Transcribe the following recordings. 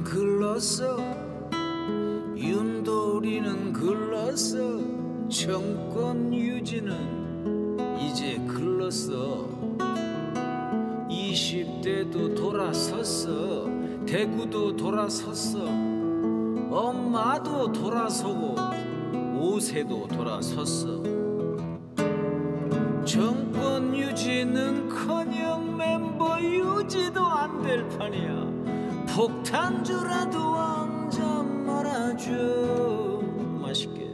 윤돌이는 글렀어, 윤돌이는 글렀어. 정권 유지는 이제 글렀어. 20대도 돌아섰어, 대구도 돌아섰어, 엄마도 돌아서고 5세도 돌아섰어. 정권 유지는커녕 멤버 유지도 안 될 판이야. 폭탄주라도 한 잔 말아줘 맛있게.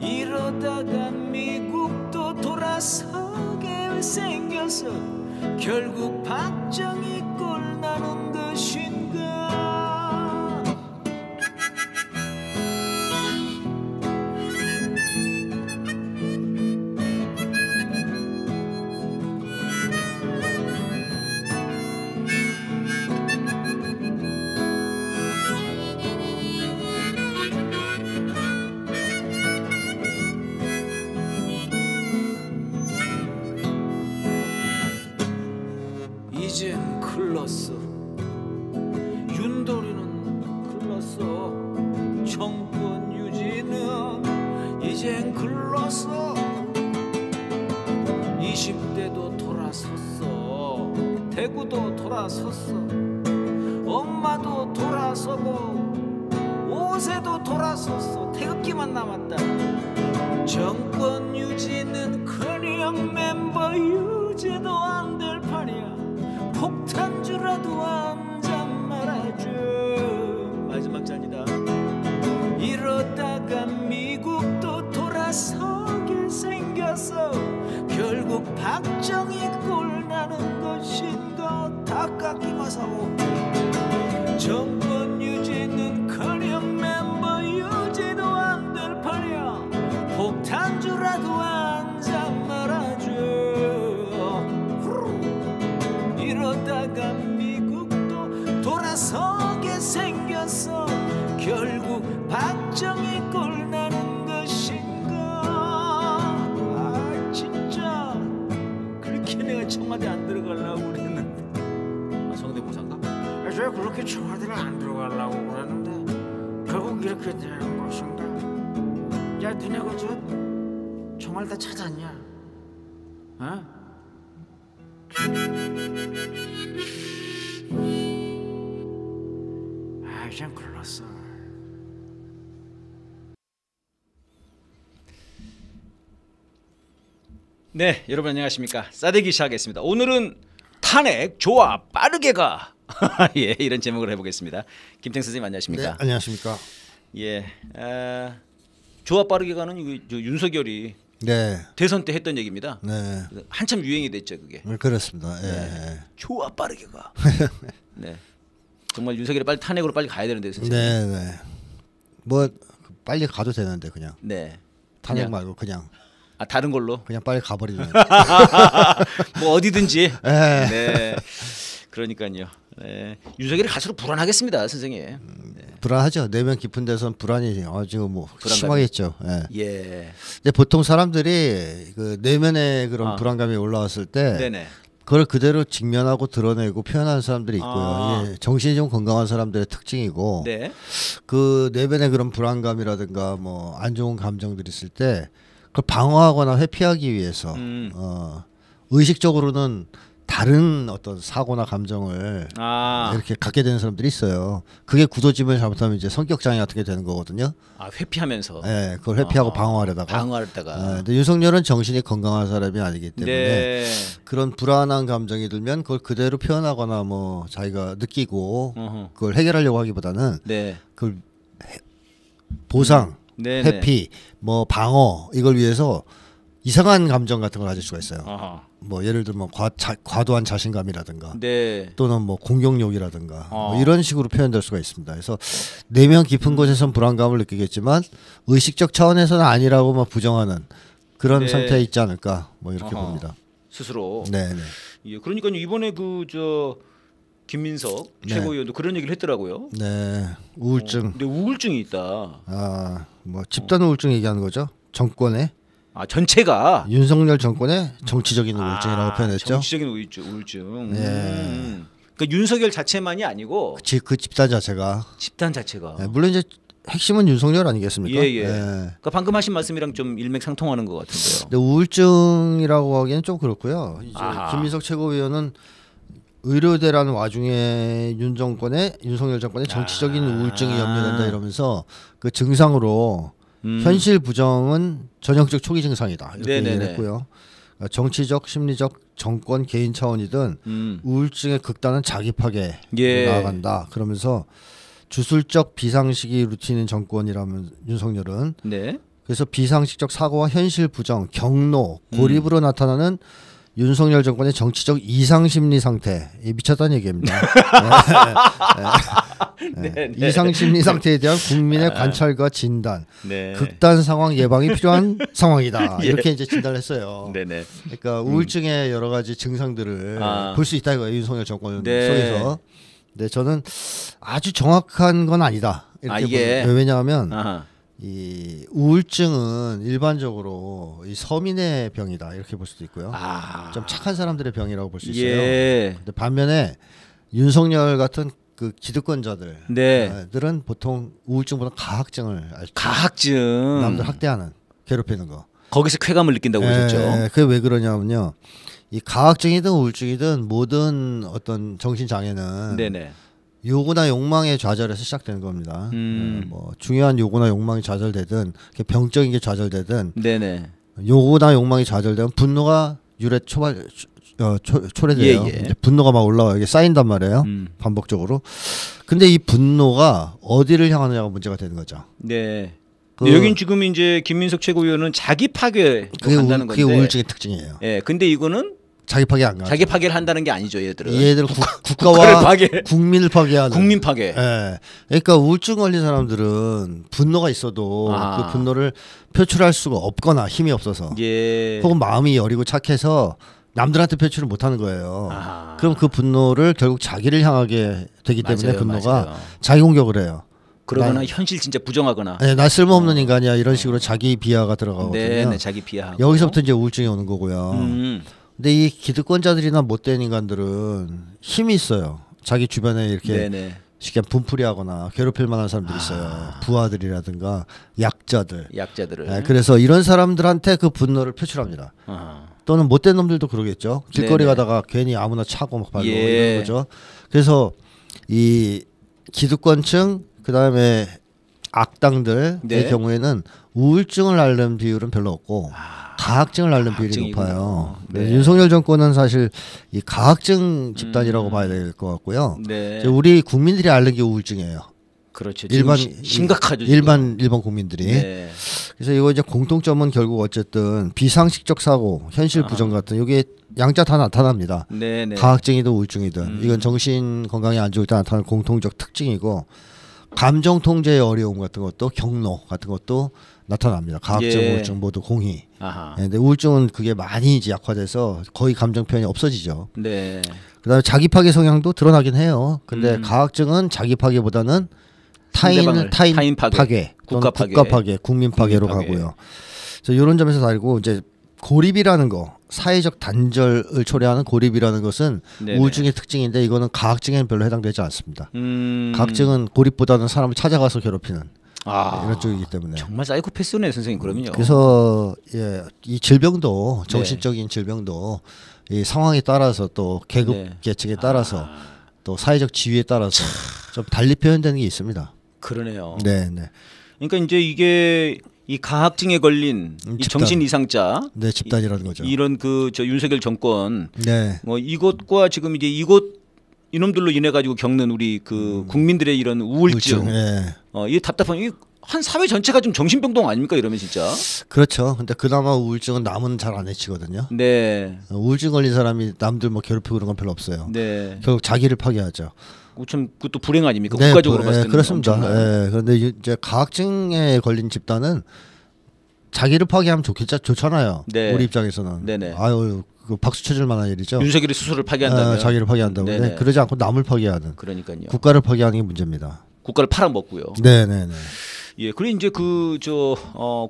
이러다가 미국도 돌아서게 생겼어. 결국 박정희 꼴 나는 듯인가. 이젠 글렀어, 윤돌이는 글렀어. 정권 유지는 이젠 글렀어. 20대도 돌아섰어, 대구도 돌아섰어, 엄마도 돌아서고 5세도 돌아섰어. 태극기만 남았다. 정권 유지는 그냥 멤버 유지도 안 될 판이야. 폭탄주라도 한 잔 말아줘 마지막 잔이다. 이러다가 미국도 돌아서게 생겼어. 결국 박정희 꼴 나는 것인가. 다 깎기만 사고. 정권 유지는커녕 멤버 유지도 안 될 판이야. 폭탄주라도 한 잔 말아줘. 이러다가 미국도 돌아서게 생겼어. 결국 박정희 꼴 나는 것인가. 아 진짜 그렇게 내가 청와대 안 들어가려고 그랬는데. 아 성대모사인가? 제가 그렇게 청와대를 안 들어가려고 그랬는데 결국 이렇게 되는 것인가. 야 니네 그저 정말 다 찾았냐? 어? 아, 이젠 글렀어. 네, 여러분 안녕하십니까? 싸대기 시작하겠습니다. 오늘은 탄핵 좋아 빠르게 가. 예, 이런 제목을 해보겠습니다. 김태형 선생님 안녕하십니까? 네, 안녕하십니까? 예, 좋아 빠르게 가는 윤석열이. 네. 대선 때 했던 얘기입니다. 네. 한참 유행이 됐죠 그게. 그렇습니다. 예. 네. 좋아 빠르게 가. 네. 정말 윤석열이 빨리 탄핵으로 빨리 가야 되는데 선생님. 네, 네. 뭐 빨리 가도 되는데 그냥. 네. 탄핵 그냥. 말고 그냥. 아 다른 걸로. 그냥 빨리 가버리면. 뭐 어디든지. 네. 네. 그러니까요. 네. 윤석열이 갈수록 불안하겠습니다, 선생님. 네. 불안하죠. 내면 깊은 데선 불안이 지금 뭐 심하겠죠. 예. 예. 근데 보통 사람들이 그 내면의 그런 불안감이 올라왔을 때 네네. 그걸 그대로 직면하고 드러내고 표현하는 사람들이 있고요. 예. 정신이 좀 건강한 사람들의 특징이고 네. 그 내면의 그런 불안감이라든가 뭐 안 좋은 감정들이 있을 때 그걸 방어하거나 회피하기 위해서 의식적으로는 다른 어떤 사고나 감정을 이렇게 갖게 되는 사람들이 있어요. 그게 구조짐을 잘못하면 이제 성격 장애 같은 게 되는 거거든요. 아 회피하면서. 네, 그걸 회피하고 방어하려다가. 방어하려다가. 네, 근데 윤석열은 정신이 건강한 사람이 아니기 때문에 네. 그런 불안한 감정이 들면 그걸 그대로 표현하거나 뭐 자기가 느끼고 어허. 그걸 해결하려고 하기보다는 네. 그걸 보상, 회피, 뭐 방어 이걸 위해서. 이상한 감정 같은 걸 가질 수가 있어요. 아하. 뭐 예를 들면 과도한 자신감이라든가 네. 또는 뭐 공격욕이라든가 뭐 이런 식으로 표현될 수가 있습니다. 그래서 내면 깊은 곳에선 불안감을 느끼겠지만 의식적 차원에서는 아니라고 막 부정하는 그런 네. 상태에 있지 않을까 뭐 이렇게 아하. 봅니다. 스스로. 네. 예, 그러니까 이번에 그 저 김민석 최고위원도 네. 그런 얘기를 했더라고요. 네. 우울증. 근데 우울증이 있다. 아, 뭐 집단 우울증 얘기하는 거죠? 정권에. 아 전체가 윤석열 정권의 정치적인 우울증이라고 표현했죠. 정치적인 우울증. 네. 그러니까 윤석열 자체만이 아니고 그치, 그 집단 자체가 네, 물론 이제 핵심은 윤석열 아니겠습니까? 예예. 예. 예. 그러니까 방금 하신 말씀이랑 좀 일맥상통하는 것 같은데요. 근데 우울증이라고 하기에는 좀 그렇고요. 이제 김민석 최고위원은 의료대라는 와중에 윤석열 정권의 정치적인 우울증이 연루된다 이러면서 그 증상으로 현실 부정은 전형적 초기 증상이다 이렇게 얘기를 했고요. 정치적, 심리적, 정권, 개인 차원이든 우울증의 극단은 자기 파괴로 나아간다. 그러면서 주술적 비상식이 루틴인 정권이라면 윤석열은 그래서 비상식적 사고와 현실 부정, 경로, 고립으로 나타나는 윤석열 정권의 정치적 이상심리 상태에 미쳤다는 얘기입니다. 이상심리 상태에 대한 국민의 관찰과 진단, 극단 상황 예방이 필요한 상황이다. 이렇게 이제 진단을 했어요. 네네. 그러니까 우울증의 여러 가지 증상들을 볼 수 있다 이거예요. 윤석열 정권 속에서. 근데 저는 아주 정확한 건 아니다. 이렇게 왜냐하면 이 우울증은 일반적으로 이 서민의 병이다 이렇게 볼 수도 있고요. 좀 착한 사람들의 병이라고 볼 수 있어요. 근데 반면에 윤석열 같은 그 기득권자들은 보통 우울증보다 가학증을 알죠. 남들 학대하는, 괴롭히는 거. 거기서 쾌감을 느낀다고 그러셨죠. 그게 왜 그러냐면요. 이 가학증이든 우울증이든 모든 어떤 정신장애는 요구나 욕망의 좌절에서 시작되는 겁니다. 뭐 중요한 요구나 욕망이 좌절되든 병적인 게 좌절되든 요구나 욕망이 좌절되면 분노가 초래돼요. 분노가 막 올라와요. 이게 쌓인단 말이에요. 반복적으로. 근데 이 분노가 어디를 향하느냐가 문제가 되는 거죠. 그 여긴 지금 이제 김민석 최고위원은 자기 파괴 한다는 건데 그게 우울증의 특징이에요. 근데 이거는 자기 파괴 안 가. 자기 파괴를 한다는 게 아니죠, 얘들은. 얘들은 국가와 파괴. 국민을 파괴하는. 국민 파괴. 예. 그러니까 우울증 걸린 사람들은 분노가 있어도 그 분노를 표출할 수가 없거나 힘이 없어서, 혹은 마음이 여리고 착해서 남들한테 표출을 못하는 거예요. 그럼 그 분노를 결국 자기를 향하게 되기 때문에 분노가 자기 공격을 해요. 그러거나 현실 진짜 부정하거나. 나 쓸모없는 인간이야 이런 식으로 자기 비하가 들어가거든요. 자기 비하하고. 여기서부터 이제 우울증이 오는 거고요. 근데 이 기득권자들이나 못된 인간들은 힘이 있어요. 자기 주변에 이렇게 쉽게 분풀이하거나 괴롭힐 만한 사람들이 있어요. 부하들이라든가 약자들. 그래서 이런 사람들한테 그 분노를 표출합니다. 또는 못된 놈들도 그러겠죠. 길거리 가다가 괜히 아무나 차고 막 발로 이런 거죠. 그래서 이 기득권층 그다음에 악당들의 경우에는 우울증을 앓는 비율은 별로 없고 가학증을 앓는 비율이 높아요. 윤석열 정권은 사실 이 가학증 집단이라고 봐야 될 것 같고요. 우리 국민들이 앓는 게 우울증이에요. 그렇죠. 일반 심각하죠. 일반 국민들이. 그래서 이거 이제 공통점은 결국 어쨌든 비상식적 사고, 현실 부정 같은 이게 양자 다 나타납니다. 가학증이든 우울증이든 이건 정신 건강이 안 좋을 때 나타나는 공통적 특징이고. 감정 통제의 어려움 같은 것도 경로 같은 것도 나타납니다. 가학증, 우울증 모두 공히. 근데 우울증은 그게 많이 이제 약화돼서 거의 감정 표현이 없어지죠. 그다음에 자기 파괴 성향도 드러나긴 해요. 근데 가학증은 자기 파괴보다는 타인 파괴, 국가 파괴, 국민 파괴로 가고요. 그래서 이런 점에서 다르고 이제 고립이라는 거, 사회적 단절을 초래하는 고립이라는 것은 우울증의 특징인데 이거는 가학증에는 별로 해당되지 않습니다. 가학증은 고립보다는 사람을 찾아가서 괴롭히는 이런 쪽이기 때문에 정말 사이코패스네요, 선생님. 그러면요. 그래서 이 질병도 정신적인 질병도 이 상황에 따라서 또 계급 계층에 따라서 또 사회적 지위에 따라서 좀 달리 표현되는 게 있습니다. 그러네요. 그러니까 이제 이게 이 가학증에 걸린 이 정신 이상자 집단이라는 거죠. 이런 그 저 윤석열 정권 뭐 이것과 지금 이제 이놈들로 인해 가지고 겪는 우리 그 국민들의 이런 우울증, 이 답답한 이 한 사회 전체가 좀 정신병동 아닙니까 이러면 진짜. 그렇죠. 근데 그나마 우울증은 남은 잘 안 해치거든요. 우울증 걸린 사람이 남들 뭐 괴롭히고 그런 건 별로 없어요. 결국 자기를 파괴하죠. 참 그것도 불행 아닙니까? 국가적으로 봤을 때는. 그렇습니다. 그런데 이제 가학증에 걸린 집단은 자기를 파괴하면 좋잖아요. 우리 입장에서는. 아유, 그 박수 쳐줄 만한 일이죠. 윤석열이 스스로를 파괴한다면. 자기를 파괴한다고. 그러지 않고 남을 파괴하는. 국가를 파괴하는 게 문제입니다. 국가를 팔아먹고요. 예, 그래 이제 그 저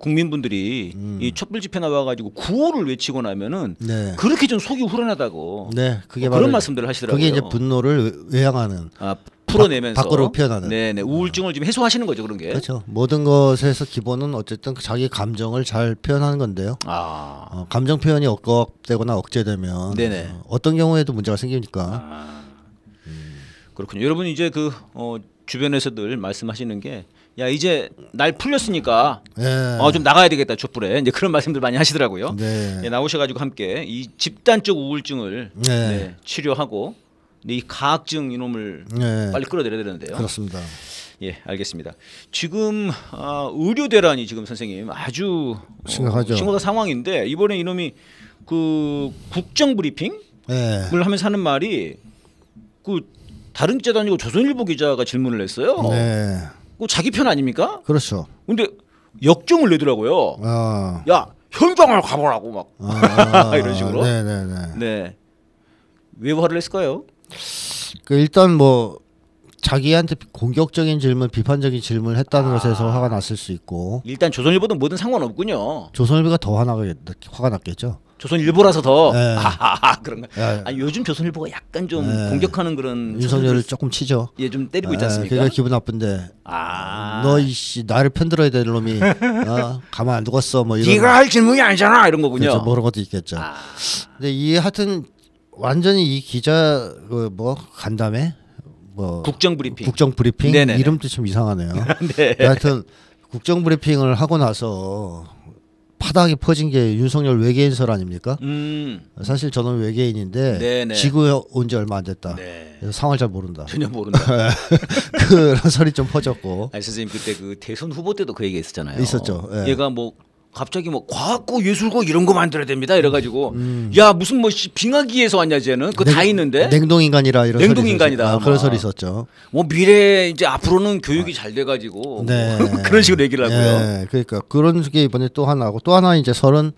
국민분들이 이 촛불 집회 나와가지고 구호를 외치고 나면은 네. 그렇게 좀 속이 후련하다고. 네, 그게 바로 그런 말씀들을 하시더라고요. 그게 이제 분노를 외양하는. 아, 풀어내면서 밖으로 표현하는. 네네. 우울증을 지금 해소하시는 거죠, 그런 게. 그렇죠. 모든 것에서 기본은 어쨌든 자기 감정을 잘 표현하는 건데요. 아. 감정 표현이 억압되거나 억제되면 네네. 어떤 경우에도 문제가 생기니까. 아. 그렇군요. 여러분 이제 그 주변에서들 말씀하시는 게 야 이제 날 풀렸으니까 네. 좀 나가야 되겠다 촛불에 이제 그런 말씀들 많이 하시더라고요. 네. 예, 나오셔가지고 함께 이 집단적 우울증을 네. 네, 치료하고. 이 가학증 이놈을 네. 빨리 끌어내려야 되는데요. 그렇습니다. 예, 알겠습니다. 지금 의료 대란이 지금 선생님 아주 심각하죠. 심각한 상황인데 이번에 이놈이 그 국정 브리핑을 네. 하면서 하는 말이 그 다른 기자도 아니고 조선일보 기자가 질문을 했어요. 네. 그 자기 편 아닙니까? 그렇죠. 근데 역정을 내더라고요. 아. 야 현장을 가보라고 막 아. 이런 식으로. 네네네. 네. 왜 화를 냈을까요? 그 일단 뭐 자기한테 공격적인 질문, 비판적인 질문을 했다는 것에서 화가 났을 수 있고. 일단 조선일보든 뭐든 상관없군요. 조선일보가 더 화가 났겠죠. 조선일보라서 더. 네. 아, 그런가. 네. 아니, 요즘 조선일보가 약간 좀 네. 공격하는 그런. 윤석열을 조금 치죠. 예, 좀 때리고 네. 있지 않습니까? 그러니까 기분 나쁜데. 아. 너 이씨 나를 편들어야 될 놈이 가만 안 두겠어 뭐 이런. 네가 할 질문이 아니잖아 이런 거군요. 그렇죠, 모르는 것도 있겠죠. 아. 근데 이 하여튼. 완전히 이 기자 뭐 간담회 뭐 국정 브리핑 네네네. 이름도 좀 이상하네요. 네. 하여튼 국정 브리핑을 하고 나서 파닥이 퍼진 게 윤석열 외계인설 아닙니까? 사실 저는 외계인인데 네네. 지구에 온 지 얼마 안 됐다. 네. 그래서 상황을 잘 모른다. 전혀 모른다. 그런 설이 좀 퍼졌고. 아니, 선생님 그때 그 대선 후보 때도 그 얘기 했었잖아요. 있었죠. 예. 얘가 뭐 갑자기 뭐 과학고 예술고 이런 거 만들어야 됩니다 이래가지고 야 무슨 뭐 빙하기에서 왔냐 쟤는 그거 다 있는데 냉동인간이라 이런 냉동인간이다 아, 그런 소리 있었죠. 뭐 미래 이제 앞으로는 교육이 잘 돼가지고 네. 뭐 그런 식으로 얘기를 하고요. 네. 그러니까 그런 게 이번에 또 하나고 또 하나 이제 설은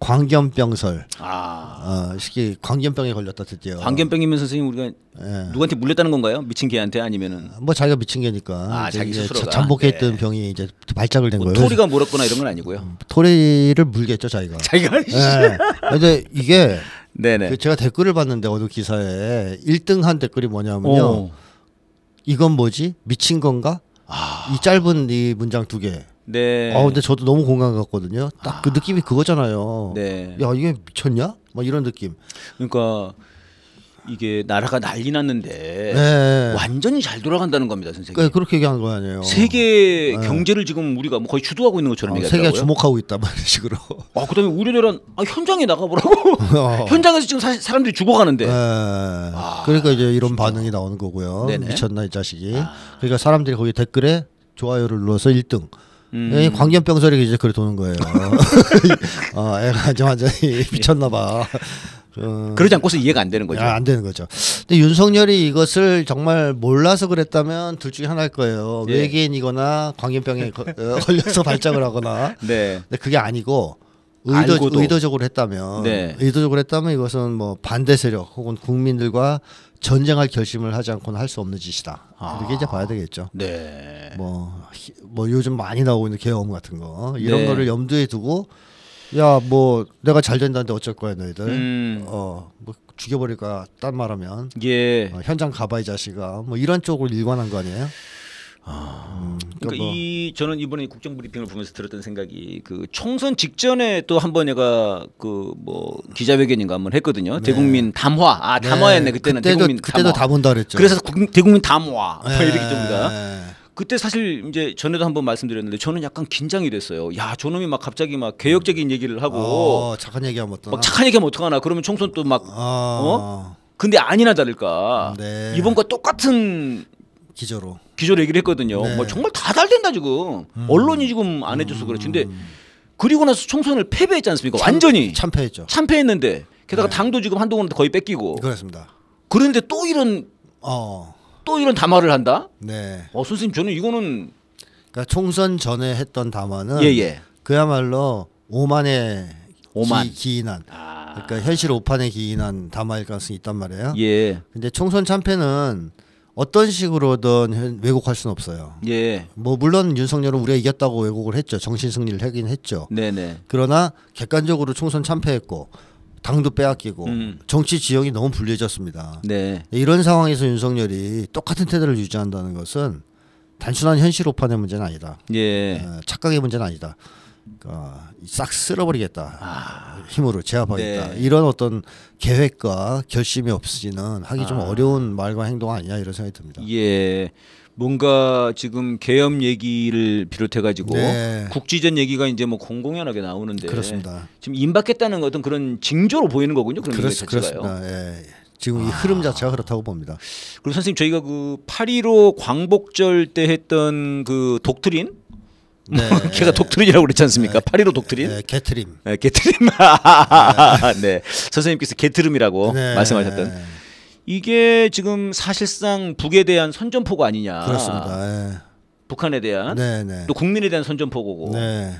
광견병설. 아, 특히 광견병에 걸렸다 드디어. 광견병이면 선생님 우리가 네. 누구한테 물렸다는 건가요? 미친 개한테 아니면은? 뭐 자기가 미친 개니까. 아, 자기 스스로가 잠복해 있던 네. 병이 이제 발작을 된 거예요. 토리가 물었거나 이런 건 아니고요. 토리를 물겠죠 자기가. 자기가. 네. 근데 이게 네네. 그 제가 댓글을 봤는데 어느 기사에 1등한 댓글이 뭐냐면요. 오. 이건 뭐지? 미친 건가? 아. 이 짧은 이 문장 두 개. 네. 아 근데 저도 너무 공감 갔거든요. 딱 그 느낌이 그거잖아요. 네. 야 이게 미쳤냐? 막 이런 느낌. 그러니까 이게 나라가 난리 났는데 네. 완전히 잘 돌아간다는 겁니다, 선생님. 그러니까 그렇게 얘기한 거 아니에요. 세계 네. 경제를 지금 우리가 뭐 거의 주도하고 있는 것처럼 얘기하더라고요. 세계가 주목하고 있다, 막 이런 식으로. 아 그다음에 우려대란 아, 현장에 나가보라고. 현장에서 지금 사람들이 죽어가는데. 네. 아, 그러니까 이제 이런 진짜. 반응이 나오는 거고요. 네네. 미쳤나 이 자식이. 아. 그러니까 사람들이 거기 댓글에 좋아요를 눌러서 1등. 광견병설이 이제 그래 도는 거예요. 애가 좀 완전히 미쳤나봐. 그러지 않고서 이해가 안 되는 거죠. 아, 안 되는 거죠. 근데 윤석열이 이것을 정말 몰라서 그랬다면 둘 중에 하나일 거예요. 예. 외계인이거나 광견병에 걸려서 발작을 하거나. 네. 근데 그게 아니고 의도적으로 했다면, 네. 의도적으로 했다면 이것은 뭐 반대 세력 혹은 국민들과 전쟁할 결심을 하지 않고는 할 수 없는 짓이다. 이렇게 이제 봐야 되겠죠. 네. 뭐 요즘 많이 나오고 있는 계엄 같은 거 이런 네. 거를 염두에 두고 야 뭐 내가 잘 된다는데 어쩔 거야 너희들. 뭐 죽여버릴까 딴 말하면. 예. 현장 가봐 이 자식아. 뭐 이런 쪽으로 일관한 거 아니에요? 그러니까 뭐. 저는 이번에 국정 브리핑을 보면서 들었던 생각이 그 총선 직전에 또 한 번 얘가 그 뭐 기자회견인가 한번 했거든요. 네. 대국민 담화. 아 담화였네 네. 그때는. 그때도 다 본다 그랬죠. 그래서 대국민 담화 네. 이렇게 좀다. 네. 그때 사실 이제 전에도 한번 말씀드렸는데 저는 약간 긴장이 됐어요. 야 저놈이 막 갑자기 막 개혁적인 얘기를 하고 착한 얘기하면 어떡하나. 막 착한 얘기하면 어떡하나. 그러면 총선 또 막 근데 아니나 다를까 네. 이번과 똑같은. 기조로 얘기를 했거든요. 네. 뭐 정말 다 달댄다 지금. 언론이 지금 안 해줘서 그렇지. 근데 그리고 나서 총선을 패배했지 않습니까? 완전히 참패했죠. 참패했는데 게다가 네. 당도 지금 한동훈은 거의 뺏기고. 그렇습니다. 그런데 또 이런 또 이런 담화를 한다. 네. 선생님 저는 이거는 그러니까 총선 전에 했던 담화는 예예. 그야말로 오만에 기인한. 그러니까 현실 오판에 기인한 담화일 가능성이 있단 말이에요. 예. 근데 총선 참패는 어떤 식으로든 왜곡할 수는 없어요. 예. 뭐 물론 윤석열은 우리가 이겼다고 왜곡을 했죠. 정신 승리를 하긴 했죠. 네네. 그러나 객관적으로 총선 참패했고 당도 빼앗기고 정치 지형이 너무 불리해졌습니다. 네. 이런 상황에서 윤석열이 똑같은 태도를 유지한다는 것은 단순한 현실 오판의 문제는 아니다. 예. 착각의 문제는 아니다. 그러니까 싹 쓸어버리겠다. 힘으로 제압하겠다. 네. 이런 어떤 계획과 결심이 없이는 하기 좀 어려운 말과 행동 아니냐 이런 생각이 듭니다. 예. 뭔가 지금 계엄 얘기를 비롯해 가지고 네. 국지전 얘기가 이제 뭐 공공연하게 나오는데 그렇습니다. 지금 임박했다는 어떤 그런 징조로 보이는 거군요. 그런 그렇습니다. 예. 지금 이 흐름 자체가 그렇다고 봅니다. 그리고 선생님 저희가 그 8.15 광복절 때 했던 그 독트린 네. 걔가 독트린이라고 그랬지 않습니까? 8.15 독트린? 네. 개트림. 네. 개트림. 네. 선생님께서 개트림이라고 네. 말씀하셨던. 이게 지금 사실상 북에 대한 선전포고 아니냐. 그렇습니다. 네. 북한에 대한 네. 또 국민에 대한 선전포고고. 네.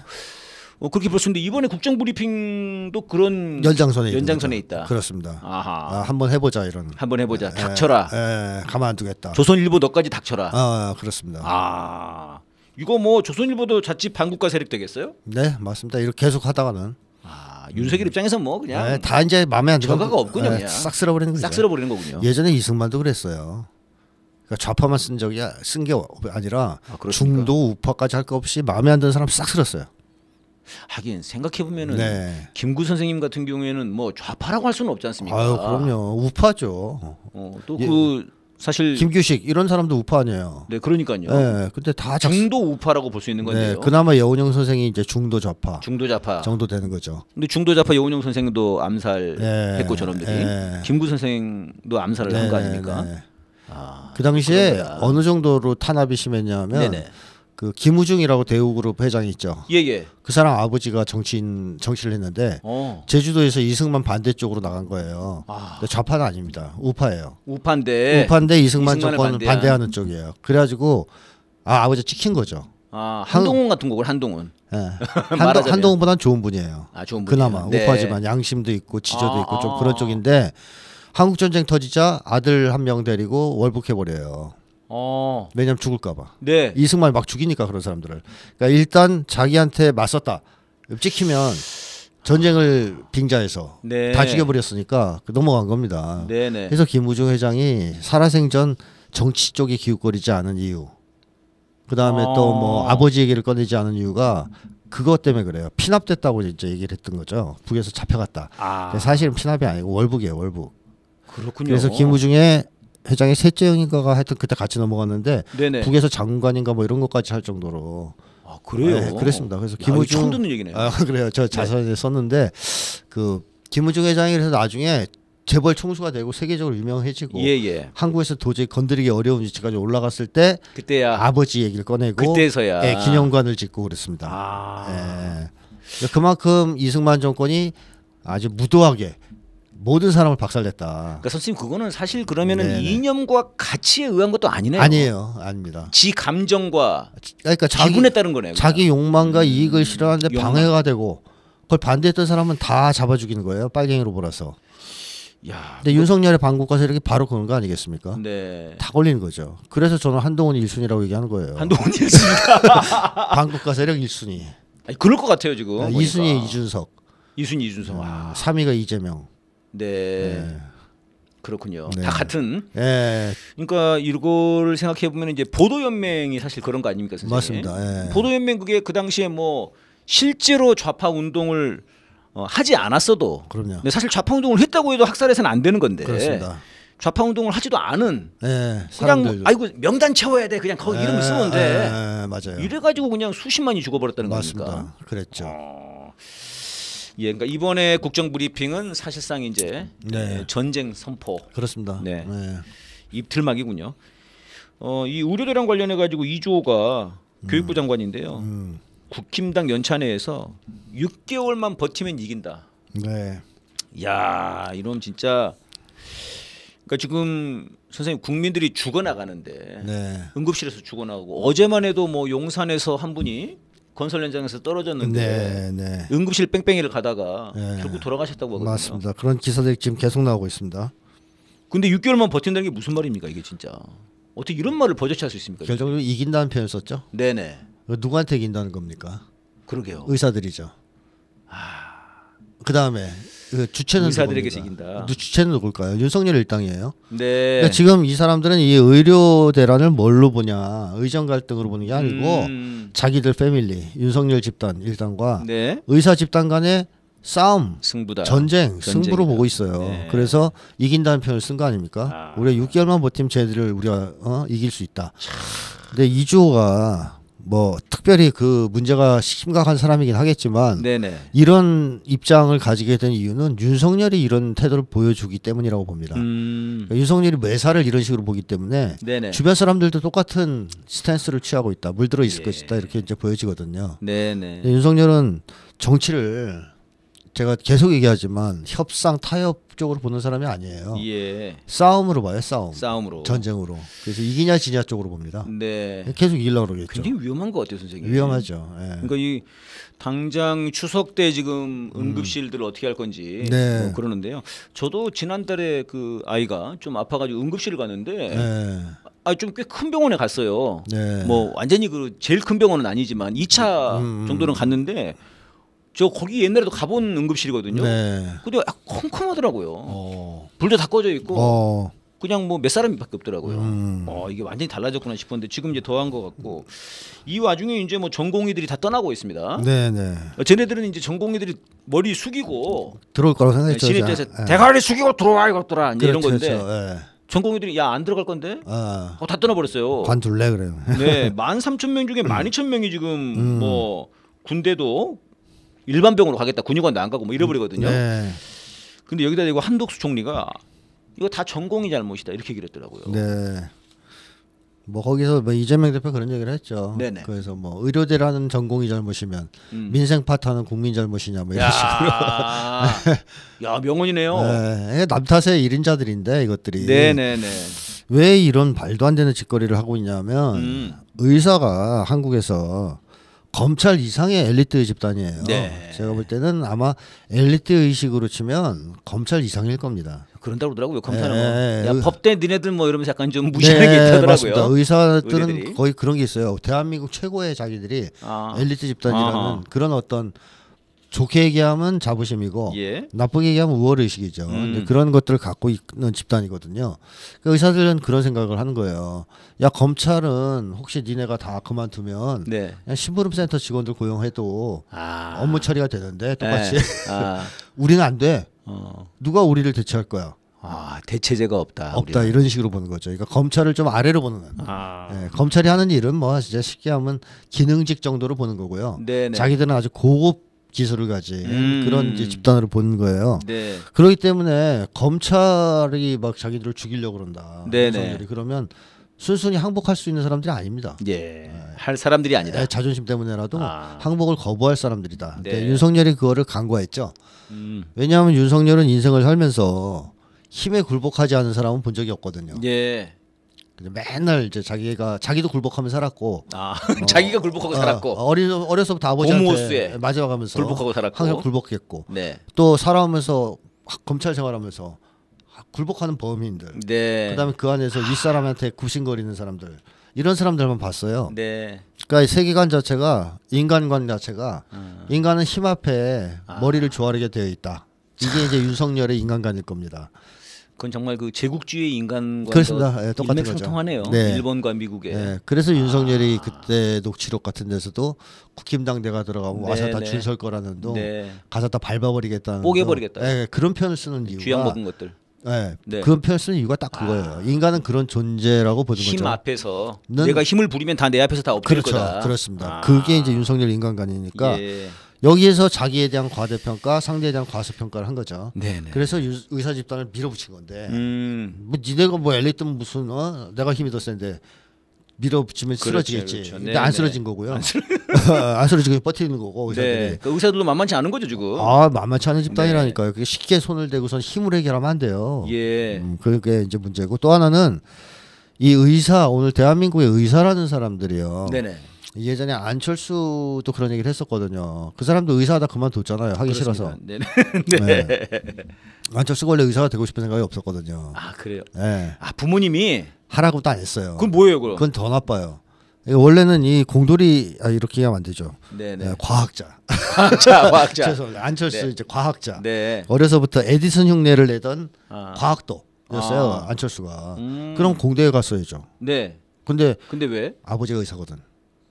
그렇게 볼 수 있는데 이번에 국정브리핑도 그런 연장선에 있다. 그렇습니다. 아하. 한번 해보자 이런. 한번 해보자. 에, 닥쳐라. 에, 가만 안 두겠다. 조선일보 너까지 닥쳐라. 아 그렇습니다. 아 이거 뭐 조선일보도 자칫 반국가 세력 되겠어요? 네 맞습니다. 이렇게 계속 하다가는. 아 윤석열 입장에서 뭐 그냥 에, 다 이제 마음에 안 들어. 저가가 없군요. 그냥 싹 쓸어버리는 거죠. 싹 쓸어버리는 거군요. 예전에 이승만도 그랬어요. 좌파만 쓴 적이 쓴 게 아니라 중도 우파까지 할 거 없이 마음에 안 드는 사람 싹 쓸었어요. 하긴 생각해 보면은 네. 김구 선생님 같은 경우에는 뭐 좌파라고 할 수는 없지 않습니까? 아유 그럼요 우파죠. 또 그 예. 사실 김규식 이런 사람도 우파 아니에요. 네 그러니까요. 네, 근데 다 중도 우파라고 볼 수 있는 건데요. 네, 그나마 여운형 선생이 이제 중도 좌파. 중도 좌파 정도 되는 거죠. 근데 중도 좌파 여운형 선생도 암살했고 네. 저놈들이 네. 김구 선생도 암살을 네. 한 거 아닙니까? 네. 아, 그 당시에 그런구나. 어느 정도로 탄압이 심했냐면. 네네. 그 김우중이라고 대우그룹 회장이 있죠. 예예. 그 사람 아버지가 정치를 했는데 제주도에서 이승만 반대쪽으로 나간 거예요. 근데 좌파는 아닙니다. 우파예요. 우파인데 이승만 정권을 반대하는 쪽이에요. 그래가지고 아버지 찍힌 거죠. 한동훈 같은 거고 한동훈. 네. 한동훈보다는 좋은 분이에요. 아 좋은 분이에요. 그나마 네. 우파지만 양심도 있고 지저도 있고 좀 그런 쪽인데 한국 전쟁 터지자 아들 한 명 데리고 월북해 버려요. 왜냐면 죽을까봐. 네. 이승만이 막 죽이니까 그런 사람들을. 그러니까 일단 자기한테 맞섰다. 찍히면 전쟁을 빙자해서 네. 다 죽여버렸으니까 넘어간 겁니다. 네네. 그래서 김우중 회장이 살아생전 정치 쪽에 기웃거리지 않은 이유. 그 다음에 또 뭐 아버지 얘기를 꺼내지 않은 이유가 그것 때문에 그래요. 피납됐다고 이제 얘기를 했던 거죠. 북에서 잡혀갔다. 사실은 피납이 아니고 월북이에요. 월북. 그렇군요. 그래서 김우중의 회장의 셋째 형인가가 하여튼 그때 같이 넘어갔는데 네네. 북에서 장관인가 뭐 이런 것까지 할 정도로 그래요. 네, 그랬습니다. 그래서 김우중 처음 듣는 얘기네요. 그래요. 저 자서전에 네. 썼는데 그 김우중 회장이 그래서 나중에 재벌 총수가 되고 세계적으로 유명해지고 예예. 한국에서 도저히 건드리기 어려운 위치까지 올라갔을 때 그때야 아버지 얘기를 꺼내고 그때서야 예, 기념관을 짓고 그랬습니다. 예. 그만큼 이승만 정권이 아주 무도하게. 모든 사람을 박살냈다. 그러니까 선생님 그거는 사실 그러면은 네네. 이념과 가치에 의한 것도 아니네요. 아니에요, 아닙니다. 지 감정과 그러니까 기분에 따른 거네요. 자기 욕망과 이익을 실현하는데 방해가 되고 그걸 반대했던 사람은 다 잡아 죽이는 거예요. 빨갱이로 몰아서. 야, 근데 윤석열의 반국가 세력이 바로 그런 거 아니겠습니까? 네. 다 걸리는 거죠. 그래서 저는 한동훈이 1순위라고 얘기하는 거예요. 한동훈이 1순위. 반국가 세력 1순위. 아니, 그럴 것 같아요 지금. 2순위 이준석. 2순위 이준석. 3위가 이재명. 네. 네 그렇군요. 네. 다 같은. 네. 그러니까 이거를 생각해 보면 이제 보도연맹이 사실 그런 거 아닙니까, 선생님? 맞습니다. 네. 보도연맹 그게 그 당시에 뭐 실제로 좌파 운동을 하지 않았어도, 그럼요. 근데 사실 좌파 운동을 했다고 해도 학살해서는 안 되는 건데. 그렇습니다. 좌파 운동을 하지도 않은 네, 그냥 아이고 명단 채워야 돼 그냥 거기 이름 쓰면 돼. 네, 맞아요. 이래가지고 그냥 수십만이 죽어버렸다는 겁니까? 맞습니다. 그랬죠. 예, 그러니까 이번에 국정브리핑은 사실상 이제 네. 전쟁 선포. 그렇습니다. 네. 네. 입틀막이군요. 이 의료대란 관련해 가지고 이주호가 교육부 장관인데요. 국힘당 연찬회에서 6개월만 버티면 이긴다. 네. 야, 이놈 진짜. 그러니까 지금 선생님 국민들이 죽어나가는데 네. 응급실에서 죽어나가고 어제만 해도 뭐 용산에서 한 분이 건설 현장에서 떨어졌는데 네, 네. 응급실 뺑뺑이를 가다가 네. 결국 돌아가셨다고 하거든요. 맞습니다. 그런 기사들이 지금 계속 나오고 있습니다. 근데 6개월만 버틴다는 게 무슨 말입니까 이게 진짜. 어떻게 이런 말을 버젓이 할 수 있습니까? 결정적으로 이긴다는 표현 썼죠. 네네. 누구한테 이긴다는 겁니까? 그러게요. 의사들이죠. 아... 그다음에 그 주체는 의사들에게서 이긴다. 주체는 누굴까요? 윤석열 일당이에요. 네. 그러니까 지금 이 사람들은 이 의료 대란을 뭘로 보냐, 의정 갈등으로 보는 게 아니고 자기들 패밀리, 윤석열 집단 일당과 네. 의사 집단 간의 싸움, 승부다. 전쟁, 승부로 보고 있어요. 네. 그래서 이긴다는 표현을 쓴 거 아닙니까? 아. 우리가 6개월만 버티면 쟤들을 우리가 이길 수 있다. 근데 이주호가 뭐 특별히 그 문제가 심각한 사람이긴 하겠지만 네네. 이런 입장을 가지게 된 이유는 윤석열이 이런 태도를 보여주기 때문이라고 봅니다. 그러니까 윤석열이 매사를 이런 식으로 보기 때문에 네네. 주변 사람들도 똑같은 스탠스를 취하고 있다, 물들어 있을 예. 것이다 이렇게 이제 보여지거든요. 네네. 윤석열은 정치를 제가 계속 얘기하지만 협상 타협 쪽으로 보는 사람이 아니에요. 예. 싸움으로 봐요. 싸움으로. 전쟁으로. 그래서 이기냐 지냐 쪽으로 봅니다. 네. 계속 이기려고 그러겠죠. 굉장히 위험한 것 같아요, 선생님. 위험하죠. 예. 그러니까 이 당장 추석 때 지금 응급실들을 어떻게 할 건지 네. 뭐 그러는데요. 저도 지난달에 그 아이가 좀 아파가지고 응급실을 갔는데 네. 아, 좀 꽤 큰 병원에 갔어요. 네. 뭐 완전히 그 제일 큰 병원은 아니지만 2차 정도는 갔는데. 저 거기 옛날에도 가본 응급실이거든요. 네. 근데 컴컴하더라고요. 불도 다 꺼져 있고 그냥 뭐 몇 사람밖에 없더라고요. 이게 완전히 달라졌구나 싶었는데 지금 이제 더한 것 같고 이 와중에 이제 뭐 전공의들이 다 떠나고 있습니다. 네네. 쟤네들은 이제 전공의들이 머리 숙이고 들어올 거라고 생각했죠. 진입돼서 네. 대가리 숙이고 들어와 이것들아 이런 건데. 그렇죠. 네. 전공의들이 야 안 들어갈 건데 다 떠나버렸어요. 관둘래 그래요. 네, 13,000명 중에 12,000명이 지금 뭐 군대도 일반 병으로 가겠다. 군의관도 안 가고 뭐 잃어버리거든요. 네. 근데 여기다 대고 한덕수 총리가 이거 다 전공이 잘못이다 이렇게 얘기를 했더라고요. 네. 뭐 거기서 뭐 이재명 대표 그런 얘기를 했죠. 네네. 그래서 뭐 의료대라는 전공이 잘못이면 민생 파트는 국민 잘못이냐 뭐 이런 식으로. 야 명언이네요. 네. 남 탓의 1인자들인데 이것들이. 네네네. 왜 이런 말도 안 되는 짓거리를 하고 있냐면 의사가 한국에서 검찰 이상의 엘리트 집단이에요. 네. 제가 볼 때는 아마 엘리트 의식으로 치면 검찰 이상일 겁니다. 그런다고 그러더라고요. 검찰은 뭐, 야, 법대 니네들 뭐 이러면서 약간 좀 무시하는 게 있더라고요. 맞습니다. 의사들은 의리들이? 거의 그런 게 있어요. 대한민국 최고의 자기들이 엘리트 집단이라는 그런 어떤 좋게 얘기하면 자부심이고 예. 나쁘게 얘기하면 우월의식이죠. 그런 것들을 갖고 있는 집단이거든요. 그러니까 의사들은 그런 생각을 하는 거예요. 야 검찰은 혹시 니네가 다 그만두면 네. 그냥 심부름센터 직원들 고용해도 업무 처리가 되는데 똑같이 우리는 안 돼. 누가 우리를 대체할 거야. 대체제가 없다 우리는. 이런 식으로 보는 거죠. 그러니까 검찰을 좀 아래로 보는 네, 검찰이 하는 일은 뭐 진짜 쉽게 하면 기능직 정도로 보는 거고요. 네네. 자기들은 아주 고급 기술을 가진 그런 이제 집단으로 보는 거예요. 네. 그렇기 때문에 검찰이 막 자기들을 죽이려고 그런다. 네네. 그러면 순순히 항복할 수 있는 사람들이 아닙니다. 예. 할 사람들이 아니다. 자존심 때문에라도 항복을 거부할 사람들이다. 네. 네. 윤석열이 그거를 간과했죠. 왜냐하면 윤석열은 인생을 살면서 힘에 굴복하지 않은 사람은 본 적이 없거든요. 예. 맨날 이제 자기도 굴복하며 살았고 자기가 굴복하고 살았고 어려서부터 아버지한테 맞아가면서 굴복하고 살았고 항상 굴복했고 네. 또 살아오면서 검찰 생활하면서 굴복하는 범인들 네. 그다음에 그 안에서 윗사람한테 굽신거리는 사람들 이런 사람들만 봤어요. 네. 그러니까 세계관 자체가 인간관 자체가 인간은 힘 앞에 머리를 조아리게 되어 있다. 이게 이제 윤석열의 인간관일 겁니다. 그건 정말 그 제국주의 인간과 예, 똑같은 거죠. 일맥상통하네요. 네. 일본과 미국에. 네. 그래서 윤석열이 그때 녹취록 같은 데서도 국힘당대가 들어가면 와서 다 줄 설 거라는 둥 가서 다 밟아버리겠다는 뽀개버리겠다. 네. 그런 표현을 쓰는 이유가 주약 먹은 것들. 네. 네. 그런 표현을 쓰는 이유가 딱 그거예요. 인간은 그런 존재라고 보는 힘 거죠. 힘 앞에서 내가 힘을 부리면 다 내 앞에서 다 엎드릴 거다. 그렇습니다. 그게 이제 윤석열 인간관이니까 예. 여기에서 자기에 대한 과대평가, 상대에 대한 과소평가를 한 거죠. 네네. 그래서 의사 집단을 밀어붙인 건데, 뭐 니네가 뭐 엘리트면 무슨 내가 힘이 더 센데 밀어붙이면 쓰러지겠지. 그렇죠. 근데 안 쓰러진 거고요. 안 쓰러지고 버티는 거고 의사들이. 네. 그러니까 의사들도 만만치 않은 거죠 지금. 만만치 않은 집단이라니까요. 그게 쉽게 손을 대고선 힘으로 해결하면 안 돼요. 예. 그게 이제 문제고 또 하나는 이 의사 오늘 대한민국의 의사라는 사람들이요. 네네. 예전에 안철수도 그런 얘기를 했었거든요. 그 사람도 의사하다 그만뒀잖아요. 하기 그렇습니다. 싫어서. 네. 네. 안철수가 원래 의사가 되고 싶은 생각이 없었거든요. 아 그래요? 네. 아 부모님이 하라고도 안 했어요. 그건 뭐예요, 그럼? 그건 더 나빠요. 원래는 이 공돌이 아, 이렇게 하면 안 되죠. 네네. 네, 과학자. 과학자. 죄송합니다. 안철수 네. 이제 과학자. 네. 어려서부터 에디슨 흉내를 내던 아. 과학도였어요. 아. 안철수가. 그럼 공대에 갔어야죠. 네. 근데 왜? 아버지가 의사거든.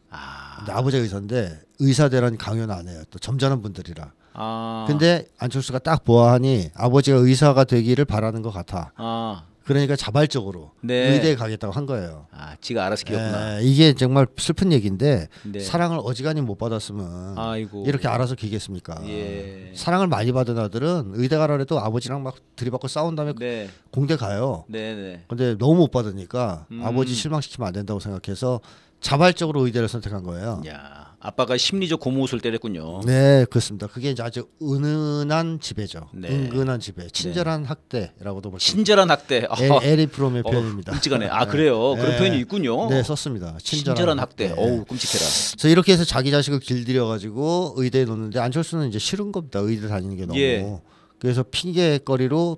아. 근데 아버지가 의사인데 의사대란 강요는 안 해요. 또 점잖은 분들이라. 아. 근데 안철수가 딱 보아하니 아버지가 의사가 되기를 바라는 것 같아. 아. 그러니까 자발적으로 네. 의대에 가겠다고 한 거예요. 아, 지가 알아서 기겠구나. 이게 정말 슬픈 얘기인데 네. 사랑을 어지간히 못 받았으면 아이고. 이렇게 알아서 기겠습니까? 예. 사랑을 많이 받은 아들은 의대 가라 해도 아버지랑 막 들이받고 싸운 다음에 네. 공대 가요. 네네. 근데 너무 못 받으니까 아버지 실망시키면 안 된다고 생각해서 자발적으로 의대를 선택한 거예요. 야, 아빠가 심리적 고무옷을 때렸군요. 네, 그렇습니다. 그게 이제 아주 은은한 지배죠. 네. 은근한 지배, 친절한 네. 학대라고도 볼 수 있습니다. 친절한 학대. 에리 프롬의 표현입니다. 끔찍하네. 아 그래요. 네. 그런 표현이 있군요. 네, 썼습니다. 친절한 학대. 네. 어우, 끔찍해라. 그래서 이렇게 해서 자기 자식을 길들여 가지고 의대에 놓는데 안철수는 이제 싫은 겁니다. 의대 다니는 게 너무. 예. 그래서 핑계거리로.